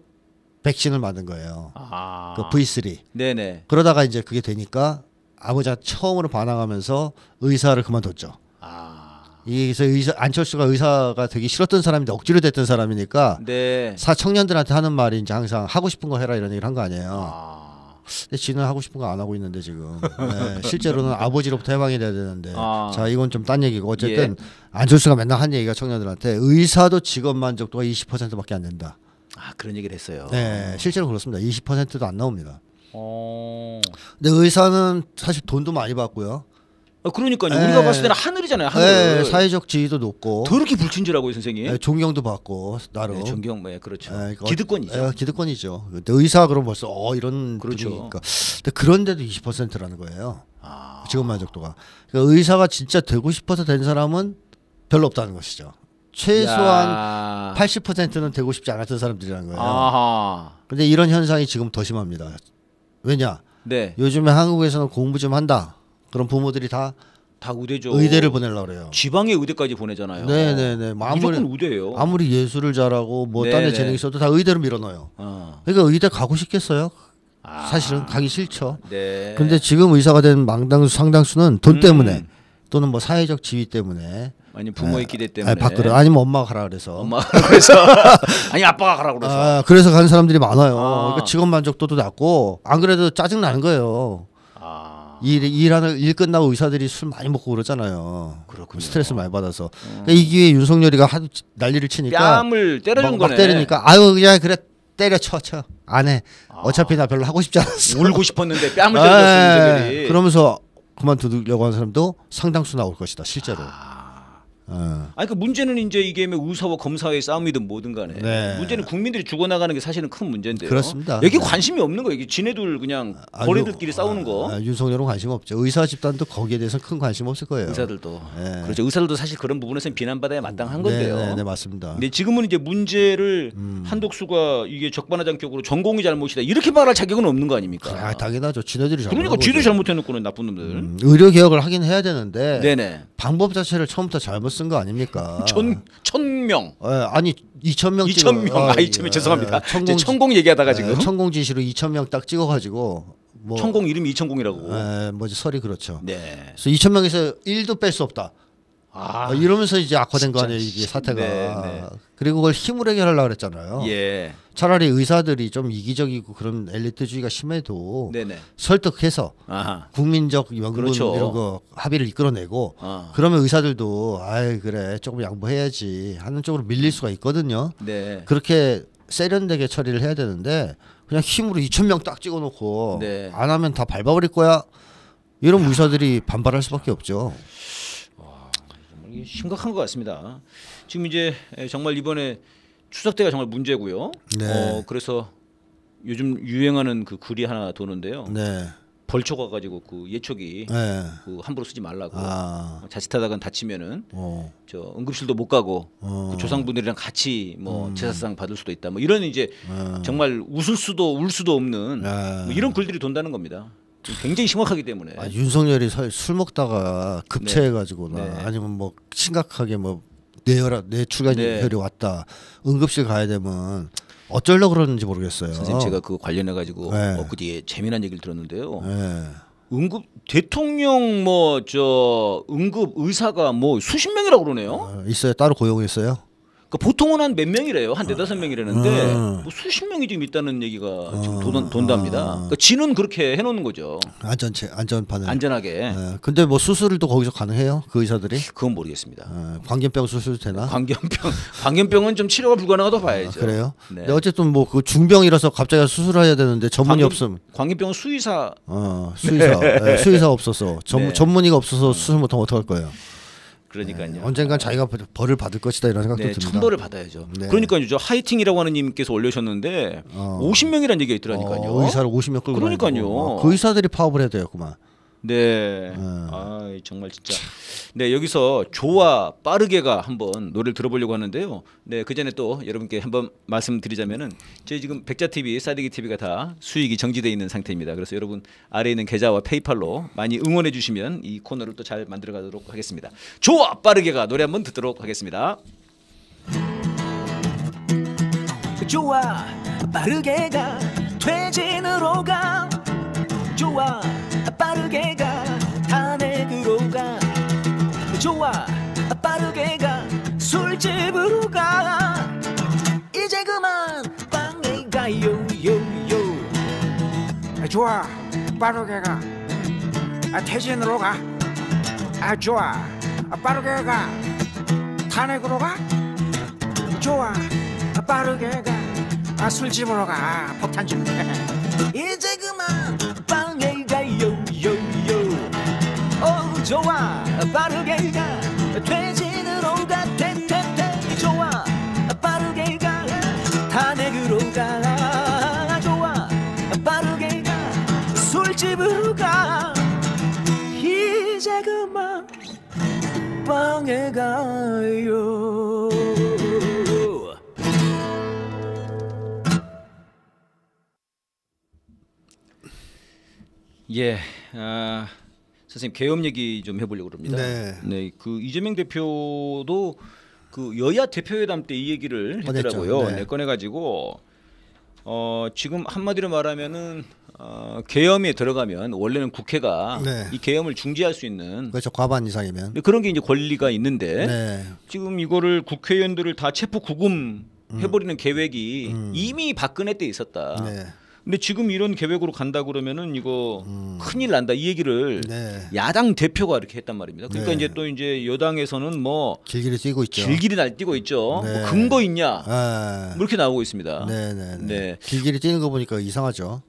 백신을 만든 거예요. 아. 그 V3. 네네. 그러다가 이제 그게 되니까. 아버지가 처음으로 반항하면서 의사를 그만뒀죠. 아. 그래서 안철수가 의사가 되기 싫었던 사람인데 억지로 됐던 사람이니까 네. 사 청년들한테 하는 말이 이제 항상 하고 싶은 거 해라 이런 얘기를 한 거 아니에요. 아. 근데 지는 하고 싶은 거 안 하고 있는데 지금 네, 실제로는 아버지로부터 해방이 돼야 되는데 아. 자 이건 좀 딴 얘기고 어쨌든 예. 안철수가 맨날 한 얘기가 청년들한테 의사도 직업 만족도가 20%밖에 안 된다. 아 그런 얘기를 했어요. 네, 실제로 그렇습니다. 20%도 안 나옵니다. 근데 의사는 사실 돈도 많이 받고요. 아, 그러니까요. 에, 우리가 봤을 때는 하늘이잖아요. 하늘. 에, 사회적 지위도 높고. 더럽게 불친절하고요, 선생님. 에, 존경도 받고 나름. 네, 존경, 네, 그렇죠. 에, 기득권이죠. 에, 기득권이죠. 근데 의사 그럼 벌써 이런 그렇죠. 분위기니까. 근데 그런데도 20%라는 거예요. 아. 직업 만족도가. 그러니까 의사가 진짜 되고 싶어서 된 사람은 별로 없다는 것이죠. 최소한 야. 80%는 되고 싶지 않았던 사람들이라는 거예요. 아하. 근데 이런 현상이 지금 더 심합니다. 왜냐? 네. 요즘에 한국에서는 공부 좀 한다. 그럼 부모들이 다 의대죠. 의대를 보내려고 그래요. 지방에 의대까지 보내잖아요. 네네네. 무조건 의대예요. 아무리 예술을 잘하고 뭐 딴 데 재능이 있어도 다 의대로 밀어넣어요. 그러니까 의대 가고 싶겠어요? 아. 사실은 가기 싫죠. 네. 근데 지금 의사가 된 상당수는 돈 때문에 또는 뭐 사회적 지위 때문에 아니면 부모의 기대 때문에 아니면 엄마가 가라 그래서 아니 아빠가 가라 그래서 그래서 가는 사람들이 많아요. 그러니까 직업 만족도도 낮고 안 그래도 짜증 나는 거예요. 아. 일 끝나고 의사들이 술 많이 먹고 그러잖아요. 그렇군요. 스트레스 많이 받아서 그러니까 이 기회에 윤석열이가 하도 난리를 치니까 뺨을 때려준 거네. 막 때리니까 아유 그냥 그래 때려 쳐 안 해. 어차피 나 별로 하고 싶지 않았어. 울고 싶었는데 뺨을 때렸어. 그러면서 그만두려고 하는 사람도 상당수 나올 것이다 실제로. 아니 그 문제는 이제 이게 의사와 검사의 싸움이든 뭐든 간에 네. 문제는 국민들이 죽어나가는 게 사실은 큰 문제인데요. 그렇습니다. 여기 관심이 없는 거예요. 지네들 그냥 거래들끼리 싸우는 거. 윤석열은 관심 없죠. 의사 집단도 거기에 대해서 큰 관심 없을 거예요. 의사들도. 네. 그렇죠. 의사들도 사실 그런 부분에서는 비난받아야 마땅한 건데요. 네, 네 맞습니다. 근데 지금은 이제 문제를 한독수가 이게 적반하장격으로 전공이 잘못이다 이렇게 말할 자격은 없는 거 아닙니까? 아, 당연하죠. 지네들이 잘못. 그러니까 지들 잘못해놓고는 나쁜 놈들. 의료 개혁을 하긴 해야 되는데 네네. 방법 자체를 처음부터 잘못 쓴 거 아닙니까? 1,000명. 아니 2,000명. 2,000명. 아 2,000명 죄송합니다. 천공 얘기하다가 지금. 천공 지시로 2,000명 딱 찍어가지고. 뭐, 천공 이름이 2,000이라고. 뭐지 설이 그렇죠. 네. 그래서 2,000명에서 1도 뺄 수 없다. 아. 이러면서 이제 악화된 진짜, 거 아니에요 이게 사태가. 네, 네. 그리고 그걸 힘으로 해결하려고 그랬잖아요. 예. 차라리 의사들이 좀 이기적이고 그런 엘리트주의가 심해도 네네. 설득해서 아하. 국민적 연금 그렇죠. 이런 거 합의를 이끌어내고 그러면 의사들도 아이 그래 조금 양보해야지 하는 쪽으로 밀릴 수가 있거든요. 네. 그렇게 세련되게 처리를 해야 되는데 그냥 힘으로 2,000명 딱 찍어놓고 네. 안 하면 다 밟아버릴 거야 이런 의사들이 반발할 수밖에 없죠. 심각한 것 같습니다. 지금 이제 정말 이번에 추석 때가 정말 문제고요. 네. 그래서 요즘 유행하는 그 글이 하나 도는데요. 네. 벌초 가가지고 그 예초기 네. 그 함부로 쓰지 말라고. 자칫하다간 다치면은 저 응급실도 못 가고 그 조상분들이랑 같이 뭐 제사상 받을 수도 있다. 뭐 이런 이제 정말 웃을 수도 울 수도 없는 뭐 이런 글들이 돈다는 겁니다. 굉장히 심각하기 때문에. 아, 윤석열이 술 먹다가 급체해가지고나 네. 아니면 뭐 심각하게 뭐 뇌혈압, 뇌출혈이 네. 왔다 응급실 가야 되면 어쩌려고 그러는지 모르겠어요. 선생님 제가 그 관련해가지고 네. 엊그제 재미난 얘기를 들었는데요. 네. 응급 대통령 뭐 저 응급 의사가 뭐 수십 명이라고 그러네요. 어, 있어요. 따로 고용했어요. 그러니까 보통은 한 몇 명이래요. 한 네다섯 명이라는데 뭐 수십 명이 지금 있다는 얘기가 지금 돈답니다. 그러니까 지는 그렇게 해놓는 거죠. 안전판을 안전하게. 근데 뭐 수술도 거기서 가능해요? 그 의사들이? 그건 모르겠습니다. 광견병 수술 되나? 광견병은 좀 치료가 불가능하다고 봐야죠. 아, 그래요? 네. 근데 어쨌든 뭐 그 중병이라서 갑자기 수술해야 되는데 전문이 없음. 광견병은 수의사. 수의사. 네. 네. 수의사 없어서 네. 전문의가 없어서 수술 못하면 어떡할 거예요? 그러니까요. 네, 언젠간 자기가 벌을 받을 것이다 이런 생각도 듭니다. 천벌을 받아야죠. 네. 그러니까요. 저 하이팅이라고 하는 님께서 올려주셨는데 50명이라는 얘기가 있더라니까요. 의사를 50명 끌고. 그러니까요. 그 의사들이 파업을 해야 되겠구만. 네. 아, 정말 진짜. 네, 여기서 좋아 빠르게가 한번 노래를 들어보려고 하는데요. 네, 그 전에 또 여러분께 한번 말씀드리자면은 저희 지금 백자 TV, 싸대기 TV가 다 수익이 정지되어 있는 상태입니다. 그래서 여러분 아래에 있는 계좌와 페이팔로 많이 응원해 주시면 이 코너를 또 잘 만들어 가도록 하겠습니다. 좋아 빠르게가 노래 한번 듣도록 하겠습니다. 좋아 빠르게가 퇴진으로 가. 좋아 빠르게 가 탄핵으로 가. 좋아 빠르게 가 술집으로 가. 이제 그만 빵에 가요 요요. 좋아 빠르게 가 퇴진으로 가. 좋아 빠르게 가 탄핵으로 가. 좋아 빠르게 가 술집으로 가 폭탄집. 이제 그만 빵에 가요 요요. 좋아 빠르게 가 퇴진으로 가 텐텐텐. 좋아 빠르게 가 탄핵으로 가. 좋아 빠르게 가 술집으로 가. 이제 그만 빵에 가요. 예, 아, 선생님 개업 얘기 좀 해보려고 합니다. 네. 네, 그 이재명 대표도 그 여야 대표회담 때 이 얘기를 했더라고요. 네. 네, 꺼내가지고 지금 한마디로 말하면은 계엄에 들어가면 원래는 국회가 네. 이 계엄을 중지할 수 있는 그렇죠. 과반 이상이면 그런 게 이제 권리가 있는데 네. 지금 이거를 국회의원들을 다 체포 구금 해버리는 계획이 이미 박근혜 때 있었다. 네. 근데 지금 이런 계획으로 간다 그러면은 이거 큰일 난다 이 얘기를 네. 야당 대표가 이렇게 했단 말입니다. 그러니까 네. 이제 또 이제 여당에서는 뭐 길길이 뛰고 있죠. 길길이 날뛰고 있죠. 네. 뭐 근거 있냐 뭐 이렇게 나오고 있습니다. 네네네. 네. 네. 길길이 뛰는 거 보니까 이상하죠.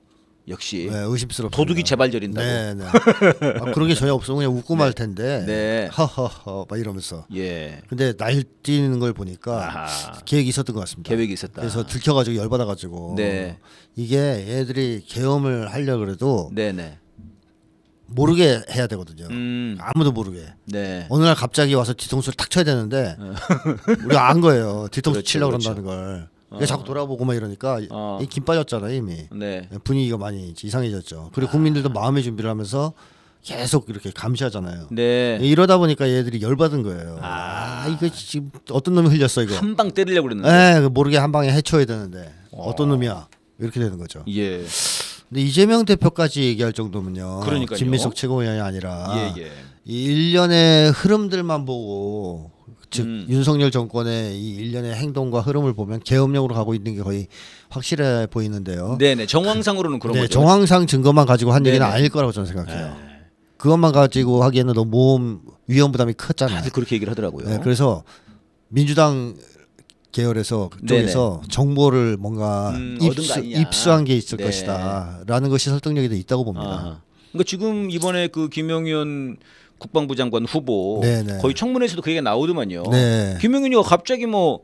역시 네, 의심스럽습니다. 도둑이 재발 저린다고. 네, 네. 아, 그런 게 전혀 없으면 그냥 웃고 네. 말 텐데. 네. 허허허 막 이러면서. 예. 근데 날뛰는 걸 보니까 아하. 계획이 있었던 것 같습니다. 계획이 있었다. 그래서 들켜가지고 열받아가지고. 네. 이게 얘들이 계엄을 하려고 그래도. 네네. 모르게 해야 되거든요. 아무도 모르게. 네. 어느 날 갑자기 와서 뒤통수를 탁 쳐야 되는데 우리가 안 거예요. 뒤통수 그렇죠, 치려고 그렇죠. 그런다는 걸. 자꾸 돌아보고 막 이러니까 김 빠졌잖아요 이미. 네. 분위기가 많이 이상해졌죠. 그리고 국민들도 마음의 준비를 하면서 계속 이렇게 감시하잖아요. 네. 이러다 보니까 얘들이 열받은 거예요. 아, 이거 지금 어떤 놈이 흘렸어 이거. 한 방 때리려고 그랬는데. 네, 모르게 한 방에 해쳐야 되는데 어떤 놈이야 이렇게 되는 거죠. 예. 근데 이재명 대표까지 얘기할 정도면요. 그러니까요. 진미석 최고위원이 아니라 예, 예. 이 일련의 흐름들만 보고. 즉 윤석열 정권의 이 일련의 행동과 흐름을 보면 계엄령으로 가고 있는 게 거의 확실해 보이는데요. 네네 정황상으로는 그런 네, 거죠. 정황상 증거만 가지고 한 네네. 얘기는 아닐 거라고 저는 생각해요. 네. 그것만 가지고 하기에는 너무 모험 위험 부담이 컸잖아요. 다들 그렇게 얘기를 하더라고요. 네, 그래서 민주당 계열에서 그쪽에서 네네. 정보를 뭔가 입수한 게 있을 네. 것이다라는 것이 설득력이 더 있다고 봅니다. 아하. 그러니까 지금 이번에 그 김용현 국방부 장관 후보 네네. 거의 청문회에서도 그 얘기가 나오더만요. 네. 김용현이가 갑자기 뭐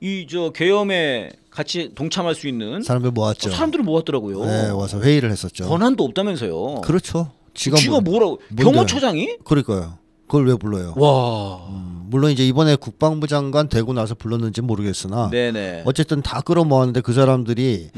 이 저 계엄에 같이 동참할 수 있는 사람들 모았죠. 사람들을 모았더라고요. 네, 와서 회의를 했었죠. 권한도 없다면서요. 그렇죠. 지가 뭐라고? 뭔데? 경호처장이? 그러니까요. 그걸 왜 불러요? 와. 물론 이제 이번에 국방부 장관 되고 나서 불렀는지는 모르겠으나 네네. 어쨌든 다 끌어모았는데 그 사람들이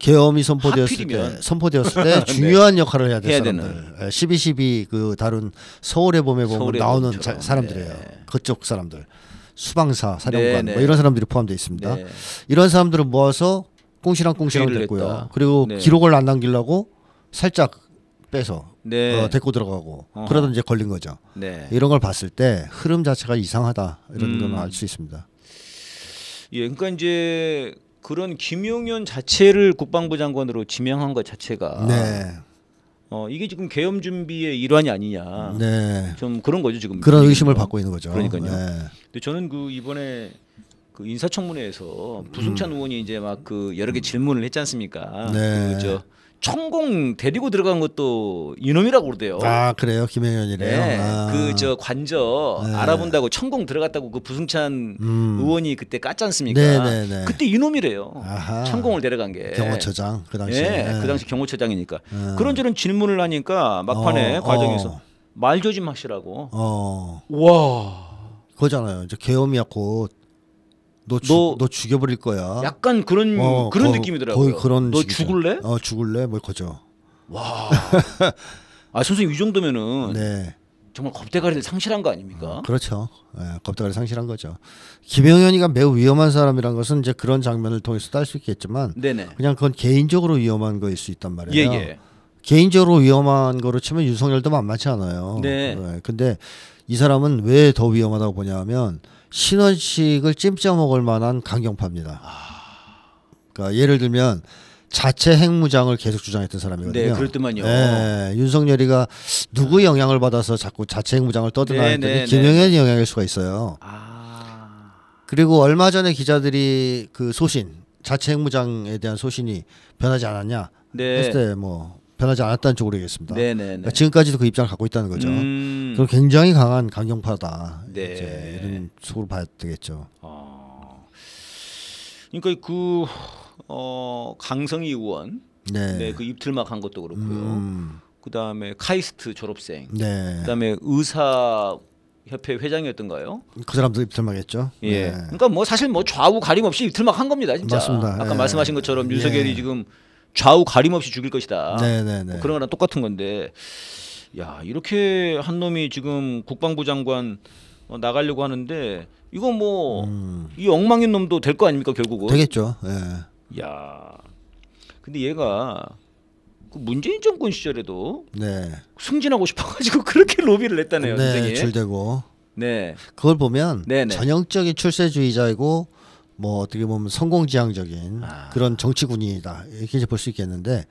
계엄이 선포되었을 때 네. 중요한 역할을 해야 될 사람들 12.12 그 다른 서울의 봄에 보면 나오는 사람들이에요. 네. 그쪽 사람들 수방사 사령관 뭐 이런 사람들이 포함되어 있습니다. 네. 이런 사람들을 모아서 꽁시랑 됐고요. 했다. 그리고 네. 기록을 안 남기려고 살짝 빼서 네. 데리고 들어가고 그러다 이제 걸린 거죠. 네. 이런 걸 봤을 때 흐름 자체가 이상하다 이런 걸 알 수 있습니다. 예, 그러니까 이제 그런 김용현 자체를 국방부 장관으로 지명한 것 자체가 네. 이게 지금 계엄 준비의 일환이 아니냐. 네. 좀 그런 거죠 지금. 그런 의심을 받고 있는 거죠. 그러니까요. 네. 근데 저는 그 이번에 그 인사청문회에서 부승찬 의원이 이제 막 그 여러 개 질문을 했지 않습니까? 네. 그죠. 천공 데리고 들어간 것도 이놈이라고 그러대요. 아 그래요, 김영현이래요. 네. 아. 그 저 관저 네. 알아본다고 천공 들어갔다고 그 부승찬 의원이 그때 깠지 않습니까? 네, 네, 네. 그때 이놈이래요. 아하. 천공을 데려간 게 경호처장 그 당시. 네, 네. 그 당시 경호처장이니까 그런저런 질문을 하니까 막판에 과정에서 말 조심 하시라고. 와. 그거잖아요. 이제 계엄이야 곧. 너 죽여버릴 거야. 약간 그런 느낌이더라고요. 거의 그런 너 식이죠. 죽을래? 죽을래? 뭐 거죠. 와. 아 선생님 이 정도면은 네. 정말 겁대가리를 상실한 거 아닙니까? 그렇죠. 네, 겁대가리를 상실한 거죠. 김영현이가 매우 위험한 사람이라는 것은 이제 그런 장면을 통해서 딸 수 있겠지만 네네. 그냥 그건 개인적으로 위험한 거일 수 있단 말이에요. 예. 개인적으로 위험한 거로 치면 윤석열도 만만치 않아요. 네. 네. 근데 이 사람은 왜 더 위험하다고 보냐면 신원식을 찜쪄 먹을 만한 강경파입니다. 그러니까 예를 들면 자체 핵무장을 계속 주장했던 사람이거든요. 네, 그렇더만요. 네, 윤석열이가 누구 영향을 받아서 자꾸 자체 핵무장을 떠드나 했더니 김영현이 영향일 수가 있어요. 그리고 얼마 전에 기자들이 그 소신, 자체 핵무장에 대한 소신이 변하지 않았냐 했을 때 뭐 변하지 않았다는 쪽으로 얘기했습니다. 그러니까 지금까지도 그 입장을 갖고 있다는 거죠. 그럼 굉장히 강한 강경파다. 네. 이제 이런 속으로 봐야 되겠죠. 그러니까 그 강성희 의원, 네, 그 입틀막한 것도 그렇고요. 그 다음에 카이스트 졸업생, 네, 그 다음에 의사 협회 회장이었던가요? 그 사람도 입틀막했죠. 예. 네. 그러니까 뭐 사실 뭐 좌우 가림 없이 입틀막한 겁니다, 진짜. 맞습니다. 아까 말씀하신 것처럼 윤석열이 지금 좌우 가림 없이 죽일 것이다. 네네네. 뭐 그런 거랑 똑같은 건데, 야 이렇게 한 놈이 지금 국방부 장관 나가려고 하는데 이거 뭐 이 엉망인 놈도 될 거 아닙니까 결국은? 되겠죠. 예. 야, 근데 얘가 그 문재인 정권 시절에도 네. 승진하고 싶어가지고 그렇게 로비를 했다네요. 네, 선생님. 줄대고. 네. 그걸 보면 네네. 전형적인 출세주의자이고. 뭐 어떻게 보면 성공지향적인 그런 정치군이다 이렇게 이제 볼 수 있겠는데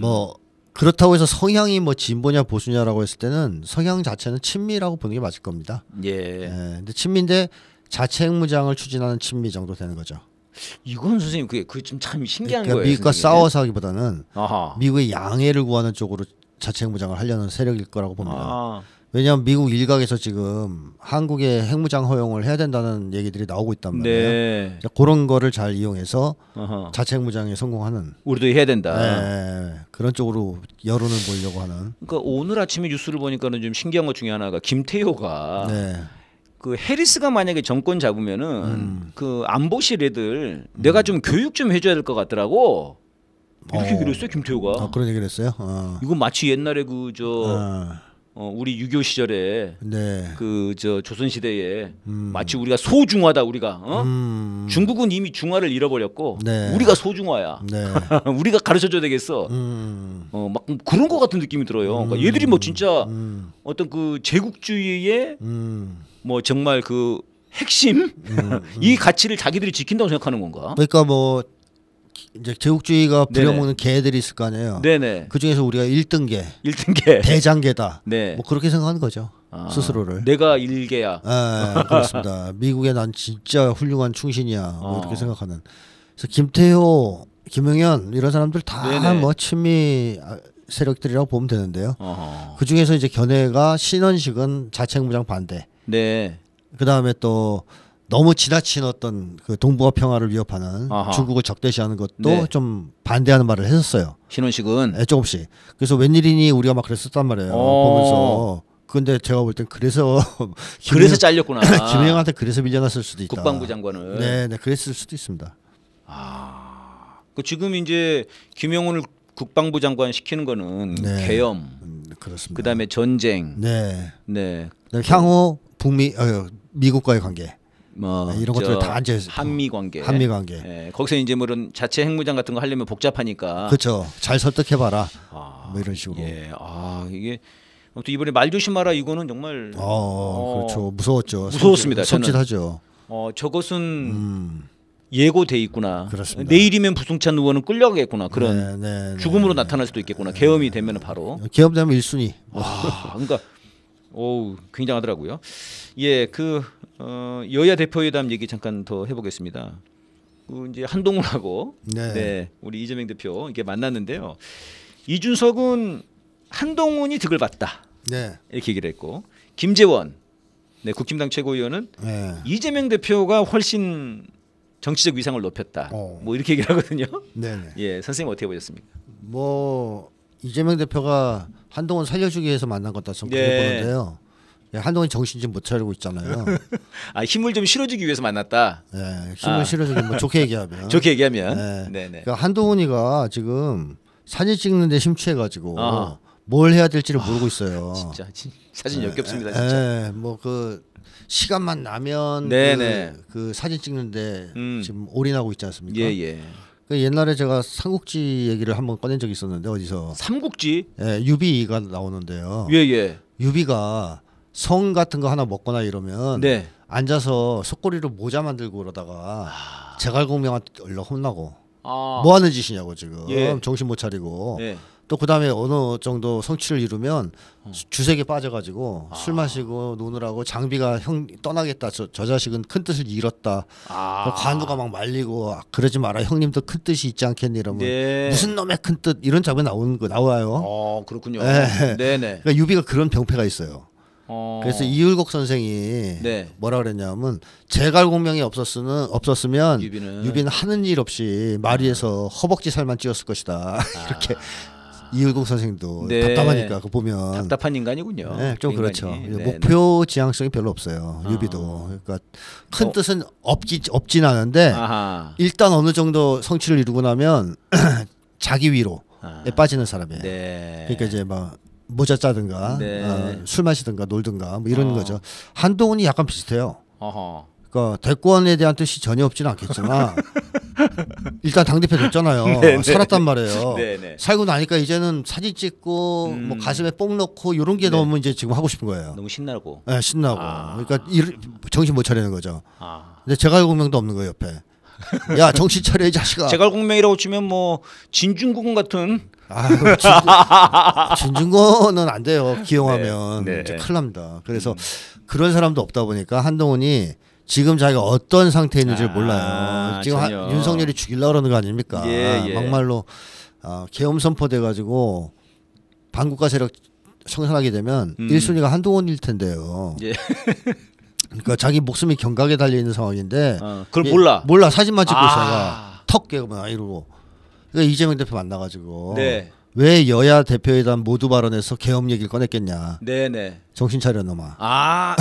뭐 그렇다고 해서 성향이 뭐 진보냐 보수냐라고 했을 때는 성향 자체는 친미라고 보는 게 맞을 겁니다. 예. 예. 근데 친미인데 자체 핵무장을 추진하는 친미 정도 되는 거죠. 이건 선생님 그게 좀 참 신기한 그러니까 거예요. 미국과 싸워서 하기보다는 미국의 양해를 구하는 쪽으로 자체 핵무장을 하려는 세력일 거라고 봅니다. 왜냐하면 미국 일각에서 지금 한국의 핵무장 허용을 해야 된다는 얘기들이 나오고 있단 말이에요. 네. 그런 거를 잘 이용해서 자체 핵무장에 성공하는. 우리도 해야 된다. 네. 그런 쪽으로 여론을 보려고 하는. 그러니까 오늘 아침에 뉴스를 보니까는 좀 신기한 것 중에 하나가 김태효가 네. 그 해리스가 만약에 정권 잡으면은 그 안보실 애들 내가 좀 교육 좀 해줘야 될 것 같더라고. 이렇게 얘기를 했어요 김태효가. 그런 얘기를 했어요. 이건 마치 옛날에 그 저. 우리 유교 시절에 네. 그 저 조선 시대에 마치 우리가 소중화다 우리가 중국은 이미 중화를 잃어버렸고 네. 우리가 소중화야 네. 우리가 가르쳐줘야 되겠어 막 그런 것 같은 느낌이 들어요. 그러니까 얘들이 뭐 진짜 어떤 그 제국주의의 뭐 정말 그 핵심 이 가치를 자기들이 지킨다고 생각하는 건가? 그러니까 뭐 이제 제국주의가 부려먹는 개들이 있을 거 아니에요. 네네. 그 중에서 우리가 1등계, 대장계다. 네. 뭐 그렇게 생각하는 거죠. 스스로를. 내가 1개야. 네, 그렇습니다. 미국에 난 진짜 훌륭한 충신이야. 뭐 이렇게 생각하는. 그래서 김태효, 김영현 이런 사람들 다 뭐 친미 세력들이라고 보면 되는데요. 그 중에서 이제 견해가 신원식은 자체 핵무장 반대. 네. 그 다음에 또. 너무 지나친 어떤 그 동북아 평화를 위협하는 중국을 적대시하는 것도 네. 좀 반대하는 말을 했었어요. 신원식은? 네, 조금씩. 그래서 웬일이니 우리가 막 그랬었단 말이에요. 보면서 근데 제가 볼 땐 그래서 잘렸구나. 김혜영한테 그래서 밀려났을 수도 있다. 국방부 장관을. 네, 그랬을 수도 있습니다. 아, 그 지금 이제 김영훈을 국방부 장관 시키는 거는 네. 계엄, 그렇습니다. 그다음에 전쟁, 네. 향후 북미, 미국과의 관계. 뭐 이런 것들 다 이제 한미 관계. 예, 거기서 이제 뭐 이런 자체 핵무장 같은 거 하려면 복잡하니까. 그렇죠. 잘 설득해봐라. 뭐 이런 식으로. 예. 아 이게 또 이번에 말 조심하라 이거는 정말. 그렇죠. 무서웠죠. 무서웠습니다. 섬찟하죠. 저것은 예고돼 있구나. 그렇습니다. 내일이면 부승찬 의원은 끌려가겠구나. 그런 죽음으로 나타날 수도 있겠구나. 계엄이 되면 바로. 계엄되면 1순위. 그러니까. 오, 굉장하더라고요. 예, 그 여야 대표회담 얘기 잠깐 더 해보겠습니다. 그 이제 한동훈하고 우리 이재명 대표 이렇게 만났는데요. 이준석은 한동훈이 득을 봤다. 이렇게 얘기를 했고 김재원 국힘당 최고위원은 이재명 대표가 훨씬 정치적 위상을 높였다. 뭐 이렇게 얘기를 하거든요. 예, 선생님 어떻게 보셨습니까? 뭐 이재명 대표가 한동훈 살려주기 위해서 만난 것다 좀 그렇게 보는데요. 한동훈이 정신 좀 못 차리고 있잖아요. 아, 힘을 좀 실어주기 위해서 만났다. 네, 힘을 실어주기 뭐 좋게 얘기하면. 그러니까 한동훈이가 지금 사진 찍는데 심취해가지고 뭘 해야 될지를 모르고 있어요. 진짜 사진 역겹습니다. 진짜. 뭐 그 시간만 나면 그 사진 찍는데 지금 올인하고 있지 않습니까? 옛날에 제가 삼국지 얘기를 한번 꺼낸 적이 있었는데 어디서 삼국지? 예, 유비가 나오는데요. 유비가 성 같은 거 하나 먹거나 이러면 앉아서 속꼬리로 모자 만들고 그러다가 제갈공명한테 얼른 혼나고 뭐 하는 짓이냐고 지금 정신 못 차리고 또 그다음에 어느 정도 성취를 이루면 주색에 빠져가지고 술 마시고 노느라고 장비가 형 떠나겠다 저 자식은 큰 뜻을 잃었다 관우가 막 말리고 그러지 마라 형님도 큰 뜻이 있지 않겠니 이러면 무슨 놈의 큰 뜻 이런 장면 나와요. 그렇군요. 그러니까 유비가 그런 병폐가 있어요. 그래서 이율곡 선생이 뭐라 그랬냐면 제갈공명이 없었으면 유비는 하는 일 없이 마리에서 허벅지 살만 찧었을 것이다. 이렇게. 이율곡 선생도 답답하니까 그 보면 답답한 인간이군요. 네, 좀 그렇죠. 목표 지향성이 별로 없어요. 유비도 그러니까 큰 뜻은 없진 않은데 일단 어느 정도 성취를 이루고 나면 자기 위로에 빠지는 사람이에요. 그러니까 이제 막 모자 짜든가 술 마시든가 놀든가 뭐 이런 거죠. 한동훈이 약간 비슷해요. 그러니까 대권에 대한 뜻이 전혀 없지는 않겠지만 일단 당대표 됐잖아요. 살았단 말이에요. 살고 나니까 이제는 사진 찍고 뭐 가슴에 뽕 넣고 이런 게 너무 이제 지금 하고 싶은 거예요. 너무 신나고. 네, 신나고. 그러니까 정신 못 차리는 거죠. 근데 제갈공명도 없는 거예요 옆에. 야 정신 차려 이 자식아. 제갈공명이라고 치면 뭐 진중군 같은. 진중권은 안 돼요. 기용하면 이제 큰일 납니다. 그래서 그런 사람도 없다 보니까 한동훈이 지금 자기가 어떤 상태에 있는지 몰라요. 지금 윤석열이 죽이려고 그러는 거 아닙니까? 막말로 계엄 선포돼가지고 반국가 세력 청산하게 되면 1순위가 한동훈일 텐데요. 그러니까 자기 목숨이 경각에 달려있는 상황인데 그걸 몰라. 사진만 찍고 있어요. 턱 깨고 이러고. 그러니까 이재명 대표 만나가지고 왜 여야 대표회담 모두 발언에서 계엄 얘기를 꺼냈겠냐. 정신 차려 놈아.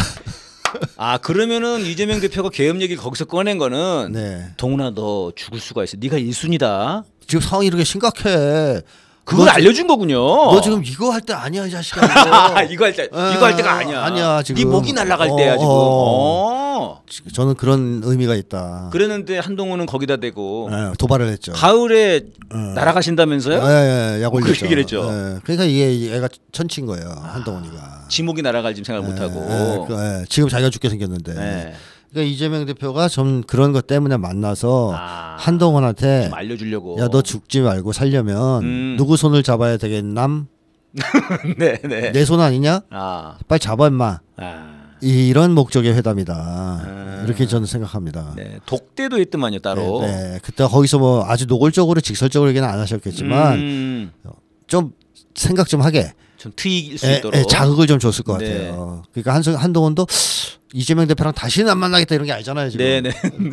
그러면은 이재명 대표가 계엄 얘기를 거기서 꺼낸 거는 동훈아 너 죽을 수가 있어. 네가 1순위다. 지금 상황이 이렇게 심각해. 그걸 알려준 거군요. 너 지금 이거 할 때 아니야 이 자식아. 이거 할 때가 아니야. 지금 네 목이 날아갈 때야 지금. 저는 그런 의미가 있다. 그랬는데 한동훈은 거기다 대고 도발을 했죠. 가을에 날아가신다면서요? 네, 약 올렸죠. 그 얘기를 했죠. 그러니까 이게 얘가 천치인 거예요. 한동훈이가. 지목이 날아갈 지금 생각을 못하고. 지금 자기가 죽게 생겼는데. 그러니까 이재명 대표가 좀 그런 것 때문에 만나서 한동훈한테 좀 알려주려고. 야, 너 죽지 말고 살려면 누구 손을 잡아야 되겠남? 내 손 아니냐? 빨리 잡아 임마. 이런 목적의 회담이다. 이렇게 저는 생각합니다. 독대도 했더만요 따로. 그때 거기서 뭐 아주 노골적으로 직설적으로 얘기는 안 하셨겠지만 좀 생각 좀 하게. 좀 트일 수 있도록 자극을 좀 줬을 것 같아요. 그러니까 한동훈도 이재명 대표랑 다시는 안 만나겠다 이런 게 아니잖아요 지금.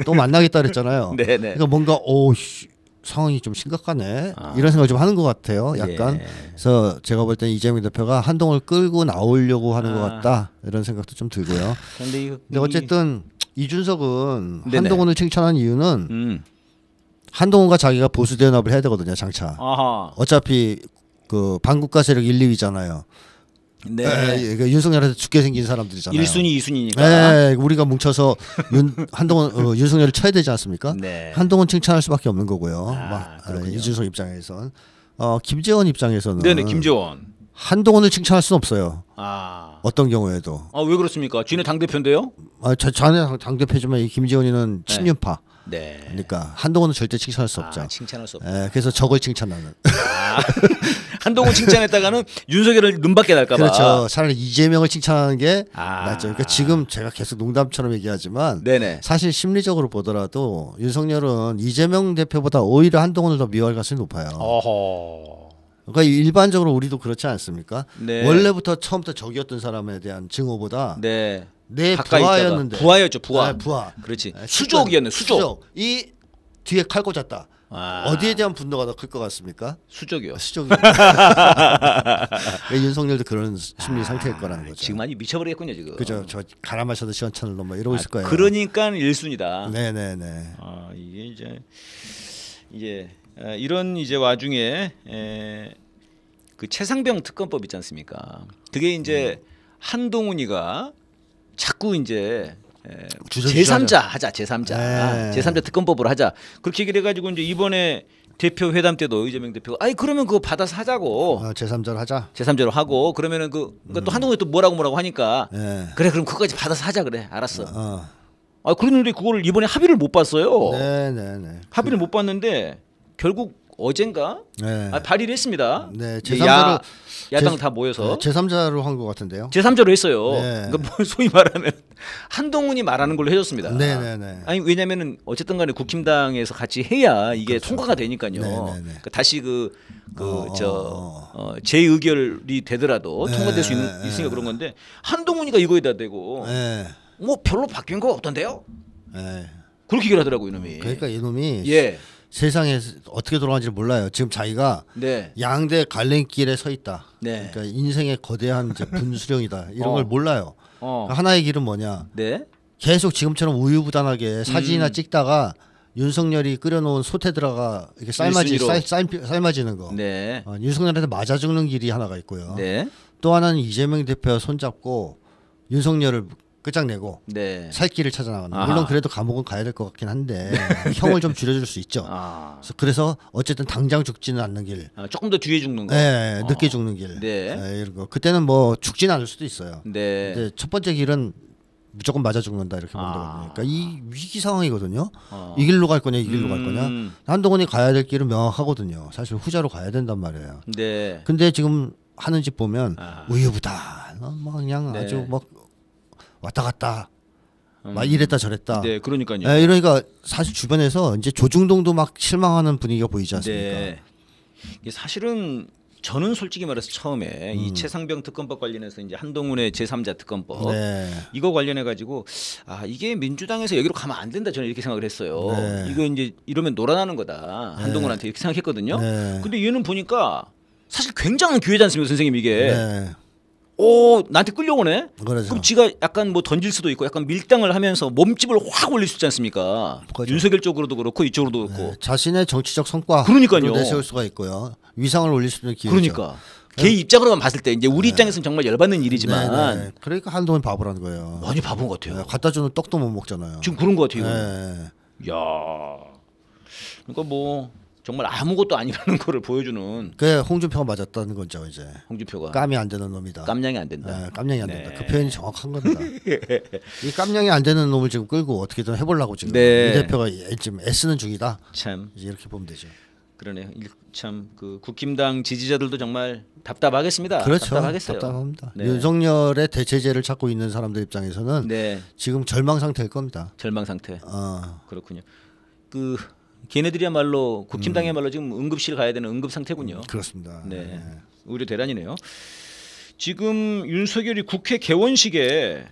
또 만나겠다 그랬잖아요. 그러니까 뭔가 상황이 좀 심각하네. 아. 이런 생각을 좀 하는 것 같아요. 약간. 예. 그래서 제가 볼 때는 이재명 대표가 한동을 끌고 나오려고 하는 것 같다. 이런 생각도 좀 들고요. 근데 어쨌든 이준석은 네네. 한동훈을 칭찬한 이유는 한동훈과 자기가 보수 대연합을 해야 되거든요. 장차. 아하. 어차피 그 반국가 세력 1, 2위잖아요. 네. 그러니까 윤석열한테 죽게 생긴 사람들이잖아요. 1순위, 2순위니까. 네. 우리가 뭉쳐서 한동훈 윤석열을 쳐야 되지 않습니까? 네. 한동훈 칭찬할 수밖에 없는 거고요. 이준석 입장에선 김재원 입장에서는 네네 김재원 한동훈을 칭찬할 수는 없어요. 아. 어떤 경우에도. 아, 왜 그렇습니까? 지네 당 대표인데요? 아, 자네 당 대표지만 이 김재원이는 친윤파. 네. 그러니까 한동훈은 절대 칭찬할 수 없죠. 칭찬할 수 없죠. 예, 그래서 적을 칭찬하는. 아, 한동훈 칭찬했다가는 윤석열을 눈밖에 날까봐. 그렇죠. 차라리 이재명을 칭찬하는 게 낫죠. 그러니까 지금 제가 계속 농담처럼 얘기하지만 네네. 사실 심리적으로 보더라도 윤석열은 이재명 대표보다 오히려 한동훈을 더 미워할 가능성이 높아요. 어허. 그러니까 일반적으로 우리도 그렇지 않습니까? 네. 원래부터 처음부터 적이었던 사람에 대한 증오보다. 네. 내 부하였는데 부하였죠. 부하. 네, 부하. 그렇지. 수족이었네. 수족. 이 뒤에 칼 꽂았다. 아. 어디에 대한 분노가 더 클 것 같습니까? 수족이요. 수족이요. 윤석열도 그런 심리 상태일 거라는 거죠. 지금 많이 미쳐버리겠군요. 지금. 그죠. 저 가라 마셔도 시원찮을 놈 이러고 있을 거예요. 그러니까 1순위다. 네네네. 아 이게 이제 이런 이제 와중에 그 최상병 특검법 있지 않습니까? 그게 이제 한동훈이가 자꾸 이제 제3자 하자 제3자 특검법으로 하자 그렇게 얘기를 해가지고 이제 이번에 대표 회담 때도 이재명 대표가 아니 그러면 그거 받아서 하자고 제3자로 하자 제3자로 하고 그러면은 그러니까 또 한동훈이 또 뭐라고 하니까 그래 그럼 그거까지 받아서 하자 그래 알았어 아 그런데 그거를 이번에 합의를 못 봤어요. 네네네. 합의를 못 봤는데 결국 어젠가 발의를 했습니다. 네, 제3자로 야당 다 모여서 제3자로 한 것 같은데요. 제3자로 했어요. 네. 그러니까 소위 말하면 한동훈이 말하는 걸로 해줬습니다. 네네네. 아니 왜냐면은 어쨌든간에 국힘당에서 같이 해야 이게 그렇죠. 통과가 되니까요. 그러니까 다시 재의결이 되더라도 통과될 수 있으니까 그런 건데 한동훈이가 이거에다 대고 뭐 별로 바뀐 거 없던데요. 그렇게 얘기를 하더라고 이놈이. 그러니까 이놈이. 예. 세상에 어떻게 돌아가는지 몰라요. 지금 자기가 양대 갈림길에 서 있다. 그러니까 인생의 거대한 이제 분수령이다. 이런 걸 몰라요. 하나의 길은 뭐냐. 계속 지금처럼 우유부단하게 사진이나 찍다가 윤석열이 끓여놓은 소태 들어가 이렇게 삶아지는 거. 윤석열한테 맞아 죽는 길이 하나가 있고요. 또 하나는 이재명 대표 손잡고 윤석열을 끝장내고 살 길을 찾아 나가는. 물론 그래도 감옥은 가야 될 것 같긴 한데 형을 좀 줄여줄 수 있죠. 그래서 어쨌든 당장 죽지는 않는 길. 조금 더 뒤에 죽는 거. 네, 늦게 죽는 길. 이런 거. 그때는 뭐 죽지는 않을 수도 있어요. 근데 첫 번째 길은 무조건 맞아 죽는다 이렇게 본다고 그러니까 이 위기 상황이거든요. 이 길로 갈 거냐 이 길로 갈 거냐. 한동훈이 가야 될 길은 명확하거든요. 사실 후자로 가야 된단 말이에요. 근데 지금 하는 짓 보면 우유부단. 막 그냥 아주 막 왔다 갔다 막 이랬다 저랬다. 네, 그러니까요. 네, 이러니까 사실 주변에서 이제 조중동도 막 실망하는 분위기가 보이지 않습니까? 네. 사실은 저는 솔직히 말해서 처음에 이 최상병 특검법 관련해서 이제 한동훈의 제3자 특검법 이거 관련해 가지고 아 이게 민주당에서 여기로 가면 안 된다 저는 이렇게 생각을 했어요. 이거 이제 이러면 놀아나는 거다 한동훈한테 이렇게 생각했거든요. 근데 얘는 보니까 사실 굉장한 기회지 않습니까, 선생님 이게. 오 나한테 끌려오네. 그러죠. 그럼 지가 약간 뭐 던질 수도 있고 약간 밀당을 하면서 몸집을 확 올릴 수 있지 않습니까? 그렇죠. 윤석열 쪽으로도 그렇고 이쪽으로도 그렇고 자신의 정치적 성과 그러니까요 내세울 수가 있고요 위상을 올릴 수 있는 기회죠. 그러니까 걔 입장으로만 봤을 때 이제 우리 입장에서는 정말 열받는 일이지만 그러니까 한동훈 바보라는 거예요. 많이 바본 것 같아요. 갖다 주는 떡도 못 먹잖아요. 지금 그런 것 같아요. 야 그러니까 뭐. 정말 아무것도 아니라는 거를 보여주는. 그 홍준표가 맞았다는 거죠 이제. 홍준표가 깜이 안 되는 놈이다. 깜냥이 안 된다. 네, 깜냥이 안 된다. 그 표현이 정확한 겁니다. 이 깜냥이 안 되는 놈을 지금 끌고 어떻게든 해보려고 지금 이 대표가 지금 애쓰는 중이다. 참 이제 이렇게 보면 되죠. 그러네요. 참 그 국힘당 지지자들도 정말 답답하겠습니다. 그렇죠. 답답하겠어요. 답답합니다. 윤석열의 대체제를 찾고 있는 사람들 입장에서는 지금 절망 상태일 겁니다. 절망 상태. 그렇군요. 그. 걔네들이야말로 국힘당이야말로 지금 응급실 가야 되는 응급 상태군요. 그렇습니다. 네, 의료 대란이네요. 지금 윤석열이 국회 개원식에